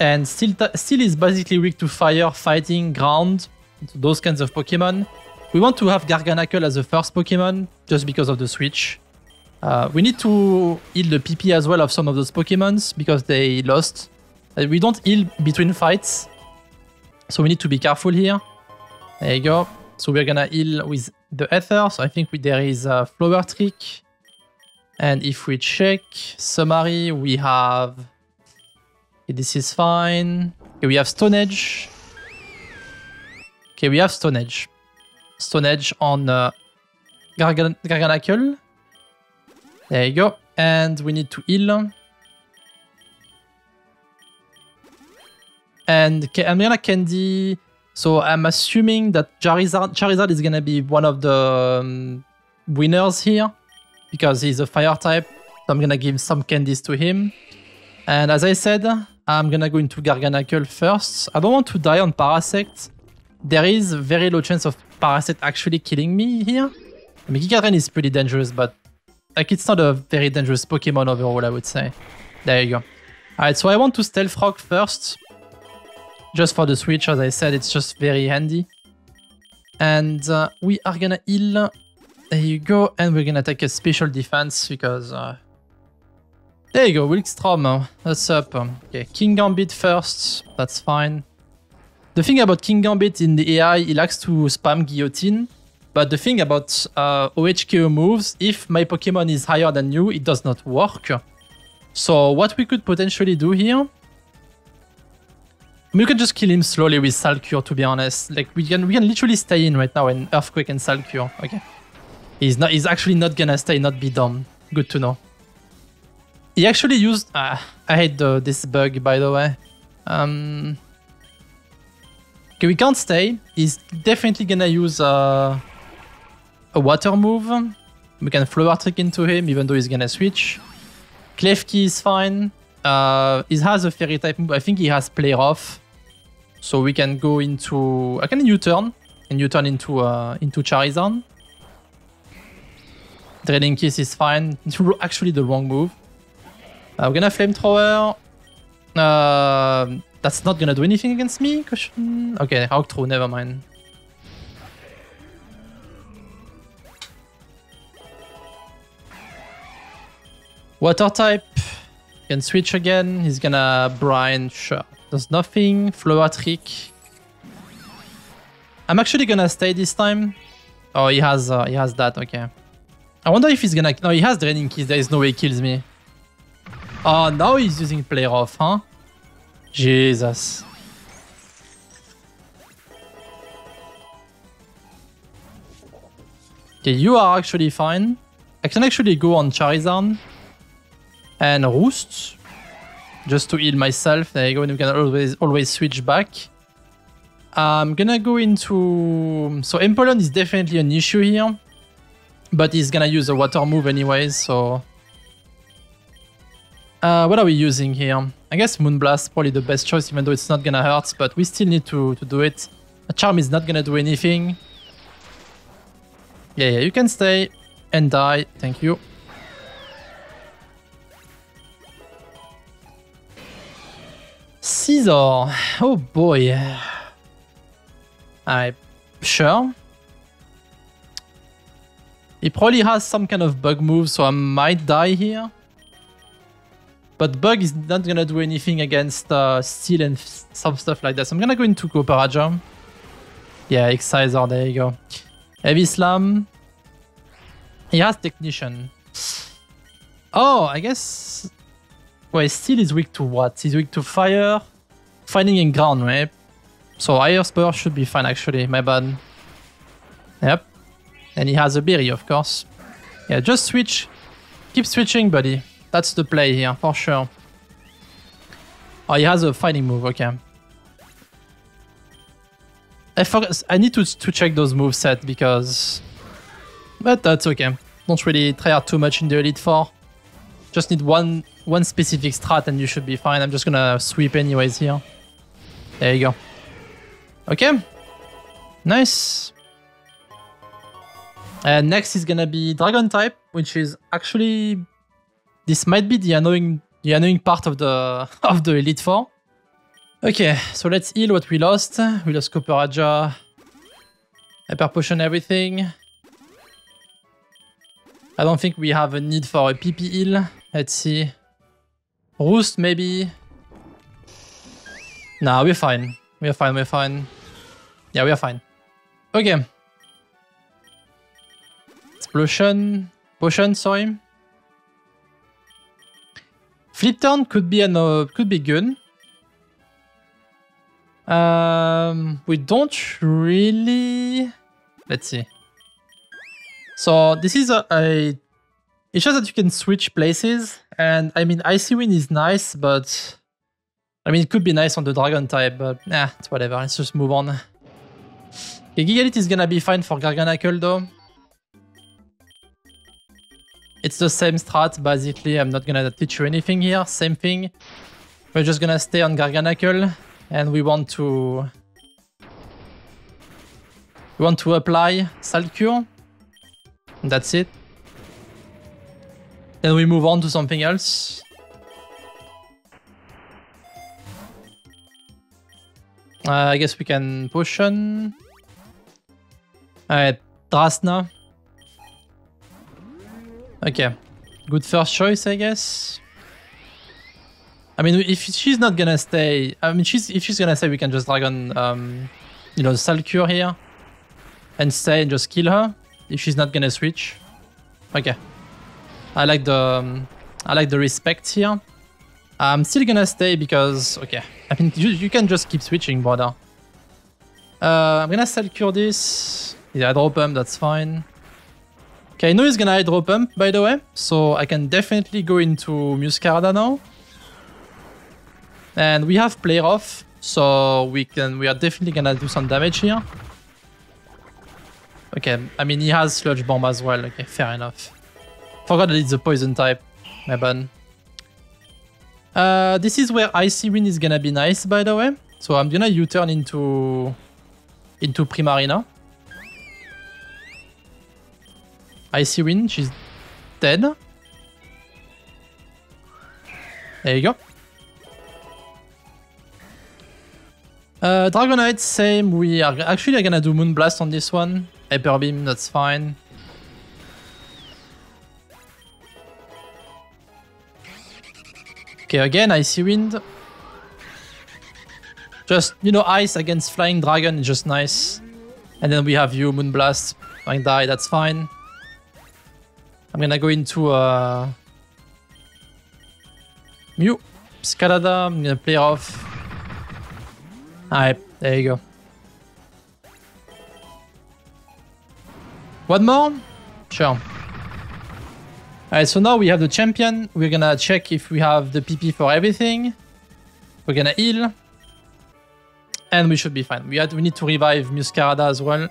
And Steel, Steel is basically weak to fire, fighting, ground, those kinds of Pokemon. We want to have Garganacl as the first Pokemon, just because of the switch. Uh, we need to heal the P P as well of some of those Pokemons, because they lost. Uh, we don't heal between fights, so we need to be careful here. There you go. So we're gonna heal with the Aether, so I think we, there is a Flower Trick. And if we check Summary, we have... This is fine. Okay, we have Stone Edge. Okay, we have Stone Edge. Stone Edge on uh, Gargan Garganacl. There you go. And we need to heal. And I'm gonna candy. So I'm assuming that Charizard, Charizard is gonna be one of the um, winners here, because he's a fire type. So I'm gonna give some candies to him. And as I said, I'm gonna go into Garganacl first. I don't want to die on Parasect. There is very low chance of Parasect actually killing me here. I mean, Gigantamax is pretty dangerous, but like it's not a very dangerous Pokemon overall, I would say. There you go. Alright, so I want to Stealth Rock first. Just for the switch, as I said, it's just very handy. And uh, we are gonna heal. There you go. And we're gonna take a special defense because... Uh, There you go, Wilkstrom, that's up. Okay, King Gambit first, that's fine. The thing about King Gambit in the A I, he likes to spam Guillotine. But the thing about uh, O H K O moves, if my Pokemon is higher than you, it does not work. So what we could potentially do here... We could just kill him slowly with Salcure, to be honest. Like, we can, we can literally stay in right now and Earthquake and Salcure. Okay. He's, not, he's actually not gonna stay, not be dumb. Good to know. He actually used... Uh, I hate the, this bug, by the way. Um, okay, we can't stay. He's definitely gonna use uh, a water move. We can Flower Trick into him, even though he's gonna switch. Klefki is fine. Uh, he has a Fairy type move. I think he has Play Rough. So we can go into... I can U-turn. And U-turn into, uh, into Charizard. Draining Kiss is fine. It's actually the wrong move. Uh, we're gonna Flamethrower. Uh, that's not gonna do anything against me. Question. Okay, Hawkthrow, never mind. Water type. Can switch again. He's gonna Brine. Sure. Does nothing. Flower Trick. I'm actually gonna stay this time. Oh, he has uh, he has that. Okay. I wonder if he's gonna. No, he has Draining Kiss. There is no way he kills me. Oh, now he's using Play Rough, huh? Jesus. Okay, you are actually fine. I can actually go on Charizard. And Roost. Just to heal myself. There you go, and we can always, always switch back. I'm gonna go into... So Empoleon is definitely an issue here. But he's gonna use a water move anyways, so... Uh, what are we using here? I guess Moonblast probably the best choice, even though it's not gonna hurt, but we still need to, to do it. A Charm is not gonna do anything. Yeah, yeah, you can stay and die. Thank you. Scissor. Oh boy. I'm sure. He probably has some kind of bug move, so I might die here. But Bug is not gonna do anything against uh, Steel and some stuff like that. So I'm gonna go into Copperajah. Yeah, Excizor, there you go. Heavy Slam. He has Technician. Oh, I guess... Wait, Steel is weak to what? He's weak to Fire, Fighting and Ground, right? So Higher Spur should be fine, actually. My bad. Yep. And he has a Berry, of course. Yeah, just switch. Keep switching, buddy. That's the play here, for sure. Oh, he has a Fighting move, okay. I forgot, I need to, to check those movesets because... But that's okay. Don't really try out too much in the Elite four. Just need one, one specific strat and you should be fine. I'm just gonna sweep anyways here. There you go. Okay. Nice. And next is gonna be Dragon type, which is actually... This might be the annoying, the annoying part of the of the Elite four. Okay, so let's heal what we lost. We lost Copperajah, Hyper Potion, everything. I don't think we have a need for a P P heal. Let's see. Roost, maybe. Nah, we're fine. We're fine, we're fine. Yeah, we're fine. Okay. Explosion. Potion, sorry. Flip turn could be an uh, could be good. Um, we don't really. Let's see. So this is a, a. It's just that you can switch places, and I mean Icy Wind is nice, but I mean it could be nice on the Dragon type, but nah, it's whatever. Let's just move on. Okay, Gigalit is gonna be fine for Garganacl though. It's the same strat, basically. I'm not gonna teach you anything here, same thing. We're just gonna stay on Garganacl, and we want to... We want to apply Salcure. And that's it. Then we move on to something else. Uh, I guess we can Potion. Alright, Drasna. Okay, good first choice, I guess. I mean, if she's not gonna stay, I mean, she's if she's gonna stay, we can just Dragon, um, you know, Salcure here, and stay and just kill her. If she's not gonna switch, okay. I like the, um, I like the respect here. I'm still gonna stay because, okay. I mean, you, you can just keep switching, brother. Uh, I'm gonna Salcure this. Yeah, I drop him. That's fine. Okay, I know he's gonna hydro pump, by the way, so I can definitely go into Meowscarada now. And we have Player Off, so we can we are definitely gonna do some damage here. Okay, I mean he has Sludge Bomb as well. Okay, fair enough. Forgot that it's a Poison type. My bad. Uh, this is where Icy Wind is gonna be nice, by the way. So I'm gonna U-turn into into Primarina. Icy Wind, she's dead. There you go. Uh, Dragonite, same. We are actually gonna do Moonblast on this one. Hyper Beam, that's fine. Okay, again, Icy Wind. Just, you know, ice against Flying Dragon is just nice. And then we have you, Moonblast. I die, that's fine. I'm gonna go into uh, Meowscarada. I'm gonna play off. Alright, there you go. One more? Sure. Alright, so now we have the champion. We're gonna check if we have the P P for everything. We're gonna heal. And we should be fine. We, had, we need to revive Meowscarada as well.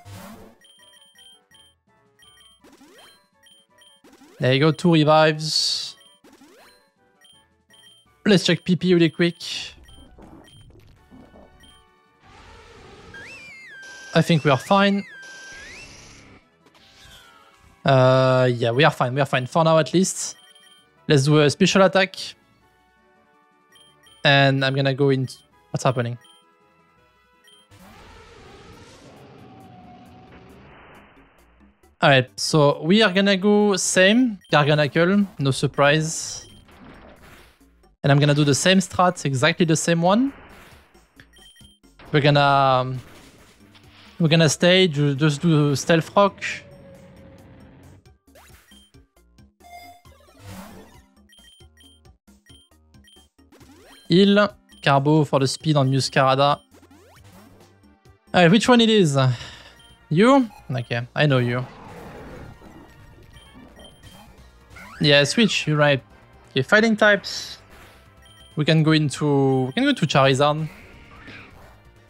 There you go, two revives. Let's check P P really quick. I think we are fine. Uh, yeah, we are fine, we are fine for now at least. Let's do a special attack. And I'm gonna go into... What's happening? Alright, so we are gonna go same, Garganacl, no surprise. And I'm gonna do the same strats, exactly the same one. We're gonna... We're gonna stage, just do Stealth Rock. Heal, Carbo for the speed on Meowscarada. Alright, which one it is? You? Okay, I know you. Yeah, switch, you're right. Okay, fighting types. We can go into... We can go to Charizard.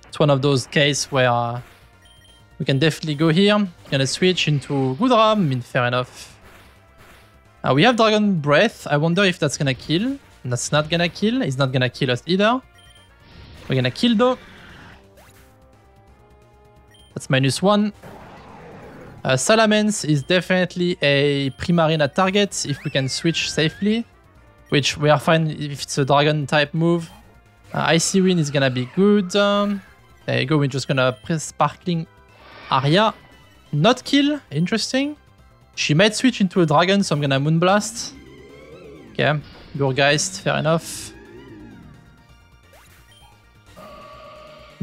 It's one of those cases where... Uh, we can definitely go here. Gonna switch into Goudram. I mean, fair enough. Uh, we have Dragon Breath. I wonder if that's gonna kill. That's not gonna kill. It's not gonna kill us either. We're gonna kill though. That's minus one. Uh, Salamence is definitely a Primarina target if we can switch safely. Which we are fine if it's a Dragon type move. Uh, Icy Wind is gonna be good. Um, there you go. We're just gonna press Sparkling Aria, not kill, interesting. She might switch into a dragon, so I'm gonna Moonblast. Okay, Burgeist, fair enough.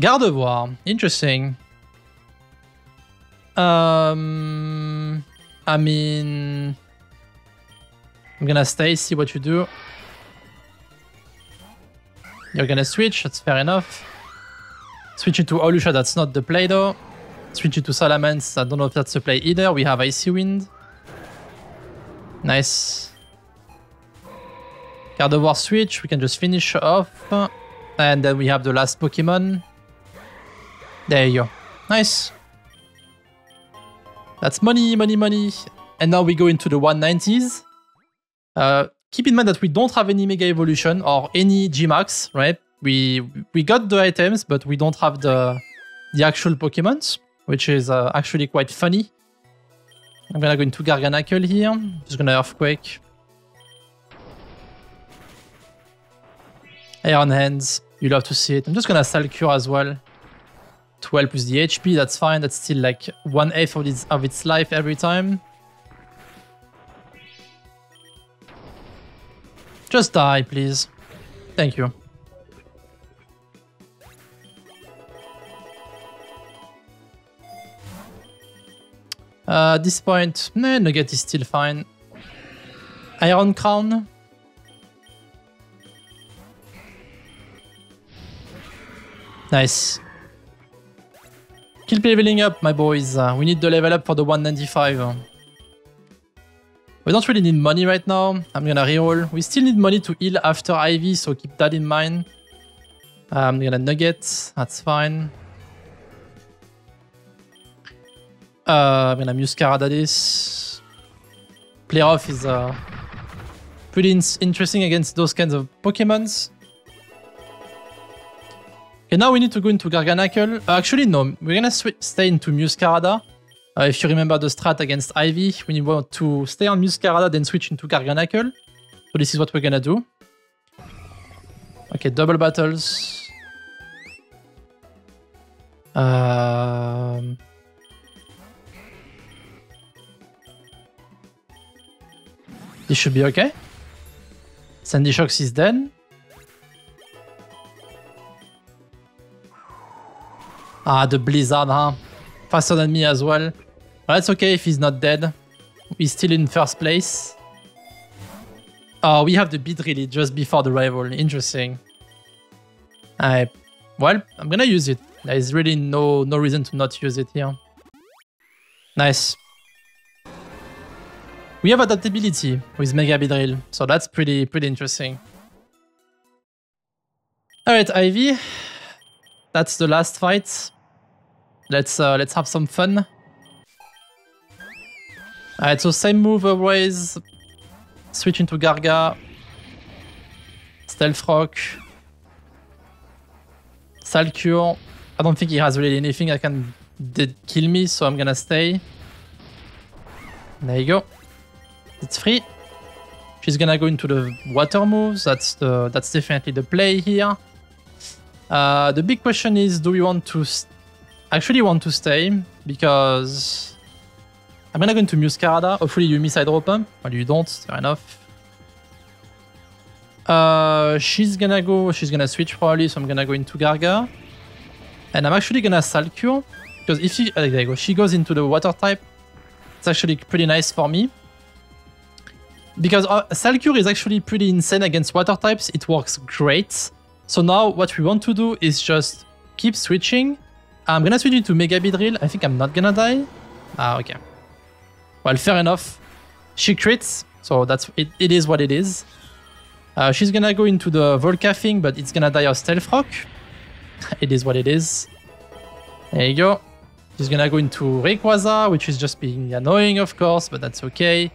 Gardevoir, interesting. Um, I mean... I'm gonna stay, see what you do. You're gonna switch, that's fair enough. Switch into Olusha, that's not the play though. Switch it to Salamence, I don't know if that's the play either. We have Icy Wind. Nice. Gardevoir switch, we can just finish off. And then we have the last Pokemon. There you go. Nice. That's money, money, money. And now we go into the one nineties. Uh, keep in mind that we don't have any Mega Evolution or any G Max, right? We, we got the items, but we don't have the, the actual Pokemons. Which is uh, actually quite funny. I'm gonna go into Garganacl here. Just gonna Earthquake. Iron Hands, you love to see it. I'm just gonna Salcure as well. twelve plus the H P, that's fine. That's still like one eighth of its, of its life every time. Just die, please. Thank you. Uh, at this point, nah, Nugget is still fine. Iron Crown. Nice. Keep leveling up, my boys. Uh, we need the level up for the one ninety-five. We don't really need money right now. I'm gonna reroll. We still need money to heal after Ivy, so keep that in mind. Uh, I'm gonna Nugget. That's fine. Uh, I'm gonna Meowscarada this. Playoff is uh, pretty in interesting against those kinds of Pokemons. Okay, now we need to go into Garganacl. Uh, actually, no, we're gonna stay into Meowscarada. Uh, if you remember the strat against Ivy, we want to stay on Meowscarada, then switch into Garganacl. So this is what we're gonna do. Okay, double battles. Um... This should be okay. Sandy Shocks is dead. Ah, the Blizzard, huh? Faster than me as well. But that's okay if he's not dead. He's still in first place. Oh, we have the Beedrill just before the rival. Interesting. I, well, I'm gonna use it. There is really no, no reason to not use it here. Nice. We have adaptability with Mega Beedrill, so that's pretty pretty interesting. Alright, Ivy. That's the last fight. Let's uh, let's have some fun. Alright, so same move always. Switch into Garga. Stealth Rock. Salcure. I don't think he has really anything that can did kill me, so I'm gonna stay. There you go. It's free. She's gonna go into the water moves. That's the that's definitely the play here. Uh, the big question is, do we want to st actually want to stay? Because I'm gonna go into Meowscarada. Hopefully you miss Hydro Pump. Well, you don't. Fair enough. Uh, she's gonna go, she's gonna switch probably, so I'm gonna go into Garga. And I'm actually gonna Salcure, because if she, uh, there you go, she goes into the water type, it's actually pretty nice for me. Because uh, Salcure is actually pretty insane against water types, it works great. So now what we want to do is just keep switching. I'm gonna switch into Mega Beedrill, I think I'm not gonna die. Ah, okay. Well, fair enough. She crits, so that's it, it is what it is. Uh, she's gonna go into the Volca thing, but it's gonna die of Stealth Rock. It is what it is. There you go. She's gonna go into Rayquaza, which is just being annoying, of course, but that's okay.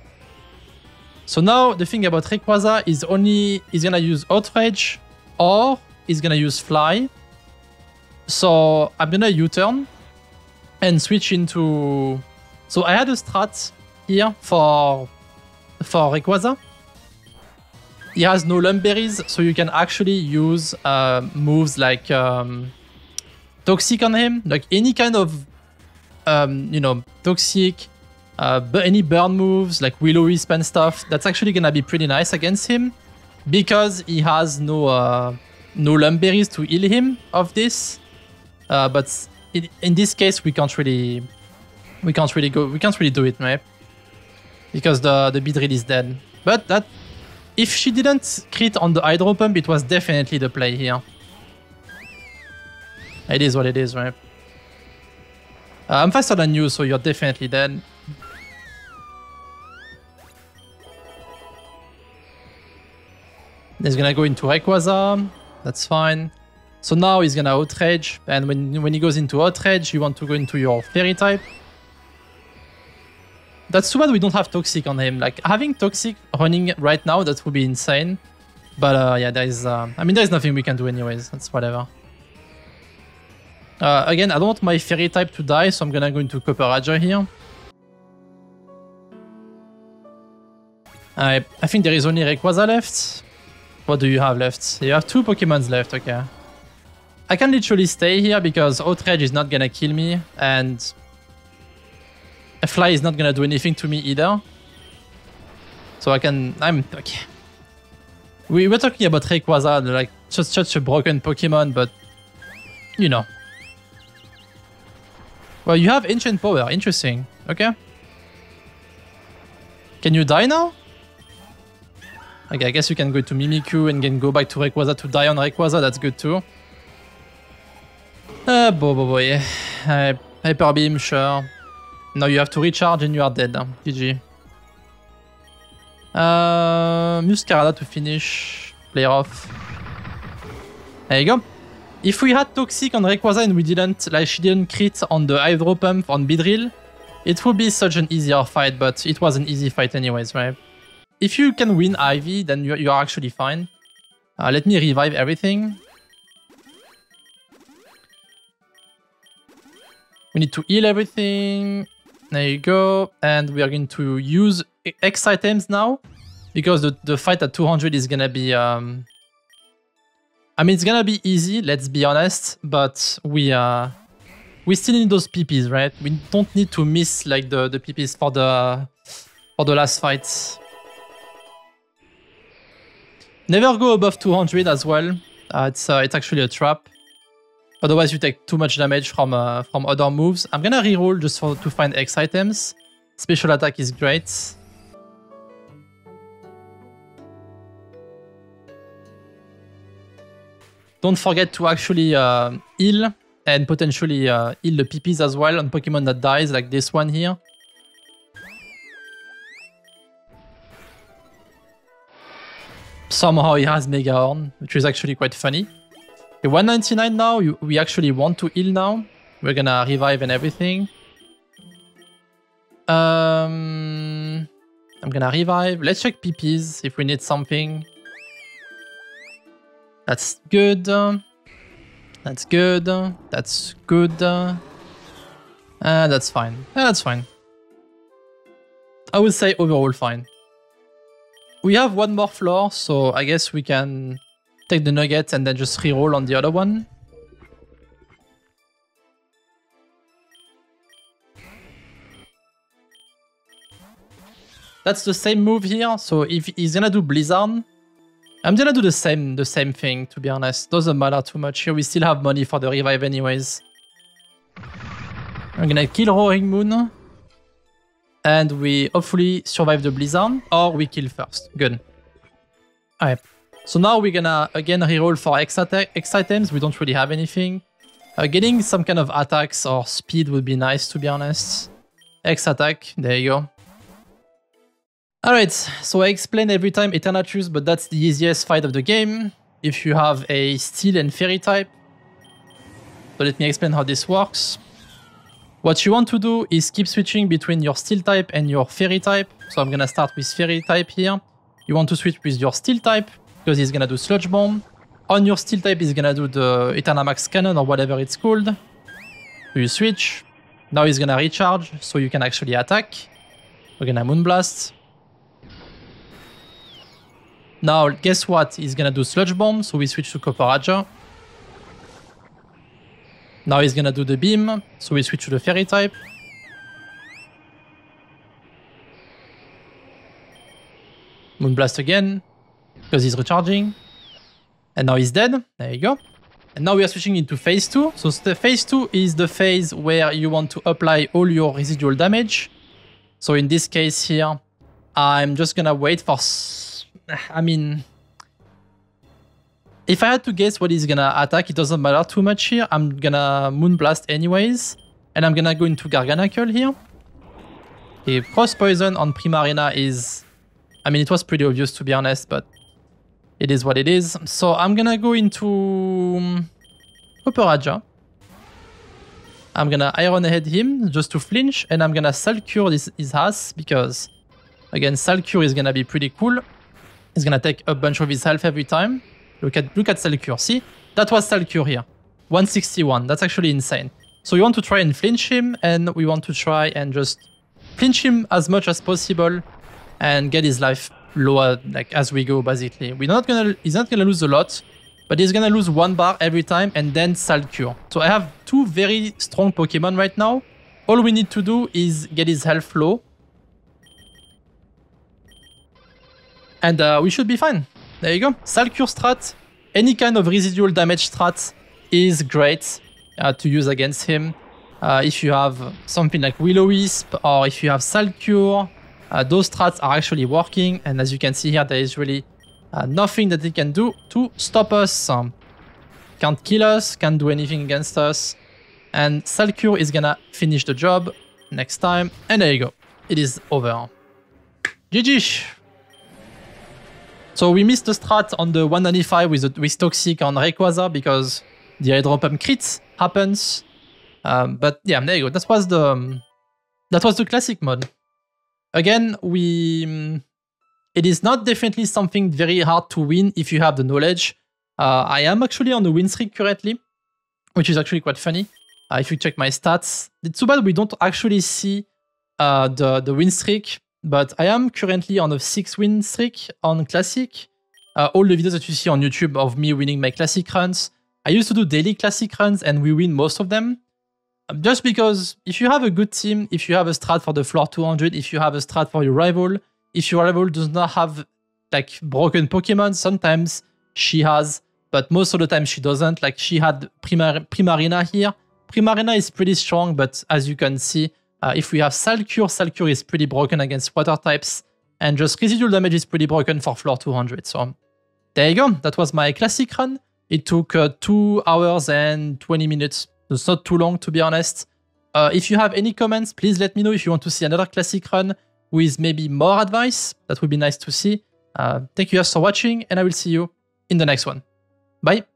So now the thing about Rayquaza is only he's gonna use Outrage or he's gonna use Fly. So I'm gonna U-turn and switch into. So I had a strat here for for Rayquaza. He has no Lumberries, so you can actually use uh, moves like um, Toxic on him, like any kind of, um, you know, Toxic, uh, but any burn moves like Willow Wisp and stuff. That's actually gonna be pretty nice against him because he has no uh, no Lumberries to heal him of this. Uh, but in, in this case, we can't really, we can't really go, we can't really do it, right? Because the the Beedrill is dead. But that. If she didn't crit on the Hydro Pump, it was definitely the play here. It is what it is, right? Uh, I'm faster than you, so you're definitely dead. He's gonna go into Rayquaza. That's fine. So now he's gonna Outrage, and when, when he goes into Outrage, you want to go into your Fairy type. That's too bad we don't have Toxic on him. Like, having Toxic running right now, that would be insane. But uh, yeah, there is... Uh, I mean, there is nothing we can do anyways. That's whatever. Uh, again, I don't want my Fairy type to die, so I'm gonna go into Copperajah here. I, I think there is only Rayquaza left. What do you have left? You have two Pokémons left, okay. I can literally stay here because Outrage is not gonna kill me, and... A Fly is not gonna do anything to me either. So I can... I'm... okay. We were talking about Rayquaza, like, just such a broken Pokemon, but... You know. Well, you have Ancient Power, interesting. Okay. Can you die now? Okay, I guess you can go to Mimikyu and then go back to Rayquaza to die on Rayquaza, that's good too. Ah, uh, boy, boy, boy. Uh, Hyper Beam, sure. Now you have to recharge and you are dead. G G. Uh, Meowscarada to finish. Player off. There you go. If we had Toxic on Rayquaza and we didn't, like she didn't crit on the Hydro Pump on Beedrill, it would be such an easier fight, but it was an easy fight anyways, right? If you can win Ivy, then you, you are actually fine. Uh, let me revive everything. We need to heal everything. There you go, and we are going to use X items now, because the, the fight at two hundred is gonna be... Um, I mean, it's gonna be easy, let's be honest, but we uh, we still need those P Ps, right? We don't need to miss like the, the P Ps for the, for the last fight. Never go above two hundred as well, uh, it's, uh, it's actually a trap. Otherwise, you take too much damage from uh, from other moves. I'm gonna reroll just for, to find X items. Special attack is great. Don't forget to actually uh, heal and potentially uh, heal the P Ps as well on Pokemon that dies, like this one here. Somehow he has Mega Horn, which is actually quite funny. Okay, one ninety-nine now, you, we actually want to heal now. We're gonna revive and everything. Um, I'm gonna revive. Let's check P Ps if we need something. That's good. That's good. That's good. Uh, that's fine. Yeah, that's fine. I would say overall fine. We have one more floor, so I guess we can... take the nugget and then just reroll on the other one. That's the same move here, so if he's gonna do Blizzard, I'm gonna do the same the same thing, to be honest. Doesn't matter too much. Here we still have money for the revive anyways. I'm gonna kill Roaring Moon. And we hopefully survive the Blizzard. Or we kill first. Good. Alright. So now we're gonna again reroll for X, X items. We don't really have anything. Uh, getting some kind of attacks or speed would be nice, to be honest. X attack. There you go. Alright, so I explain every time Eternatus, but that's the easiest fight of the game if you have a Steel and Fairy type. So let me explain how this works. What you want to do is keep switching between your Steel type and your Fairy type. So I'm gonna start with Fairy type here. You want to switch with your Steel type because he's gonna do Sludge Bomb. On your Steel type, he's gonna do the Eternamax Cannon or whatever it's called. So you switch. Now he's gonna recharge so you can actually attack. We're gonna Moonblast. Now, guess what? He's gonna do Sludge Bomb, so we switch to Copperajah. Now he's gonna do the Beam, so we switch to the Fairy type. Moonblast again, because he's recharging. And now he's dead. There you go. And now we are switching into Phase two. So the Phase two is the phase where you want to apply all your residual damage. So in this case here, I'm just gonna wait for... I mean, if I had to guess what he's gonna attack, it doesn't matter too much here. I'm gonna Moonblast anyways, and I'm gonna go into Garganacl here. Okay, Frost Poison on Primarina is... I mean, it was pretty obvious, to be honest, but it is what it is. So I'm gonna go into Copperajah. I'm gonna Iron Head him just to flinch, and I'm gonna Salcure this, his ass, because, again, Salcure is gonna be pretty cool. He's gonna take a bunch of his health every time. Look at look at Salcure. See, that was Salcure here, one sixty-one. That's actually insane. So you want to try and flinch him, and we want to try and just flinch him as much as possible, and get his life lower like as we go. Basically, we're not gonna he's not gonna lose a lot, but he's gonna lose one bar every time, and then Salcure. So I have two very strong Pokemon right now. All we need to do is get his health low. And uh, we should be fine. There you go. Salcure strat, any kind of residual damage strat is great uh, to use against him. Uh, if you have something like Will-O-Wisp or if you have Salcure, uh, those strats are actually working. And as you can see here, there is really uh, nothing that it can do to stop us. Um, can't kill us, can't do anything against us. And Salcure is gonna finish the job next time. And there you go. It is over. G G! So we missed the strat on the one ninety-five with, with Toxic on Rayquaza because the Hydro Pump crit happens. Um, but yeah, there you go. That was the um, that was the classic mode. Again, we um, it is not definitely something very hard to win if you have the knowledge. Uh, I am actually on the win streak currently, which is actually quite funny. Uh, if you check my stats, it's too bad we don't actually see uh, the the win streak. But I am currently on a six win streak on Classic. Uh, all the videos that you see on YouTube of me winning my Classic runs, I used to do daily Classic runs and we win most of them. Just because if you have a good team, if you have a strat for the floor two hundred, if you have a strat for your rival, if your rival does not have like broken Pokemon, sometimes she has, but most of the time she doesn't. Like she had Primar Primarina here. Primarina is pretty strong, but as you can see, Uh, if we have Salcure, Salcure is pretty broken against water types, and just residual damage is pretty broken for floor two hundred. So there you go. That was my classic run. It took uh, two hours and twenty minutes. It's not too long, to be honest. Uh, if you have any comments, please let me know if you want to see another classic run with maybe more advice. That would be nice to see. Uh, thank you guys for watching, and I will see you in the next one. Bye.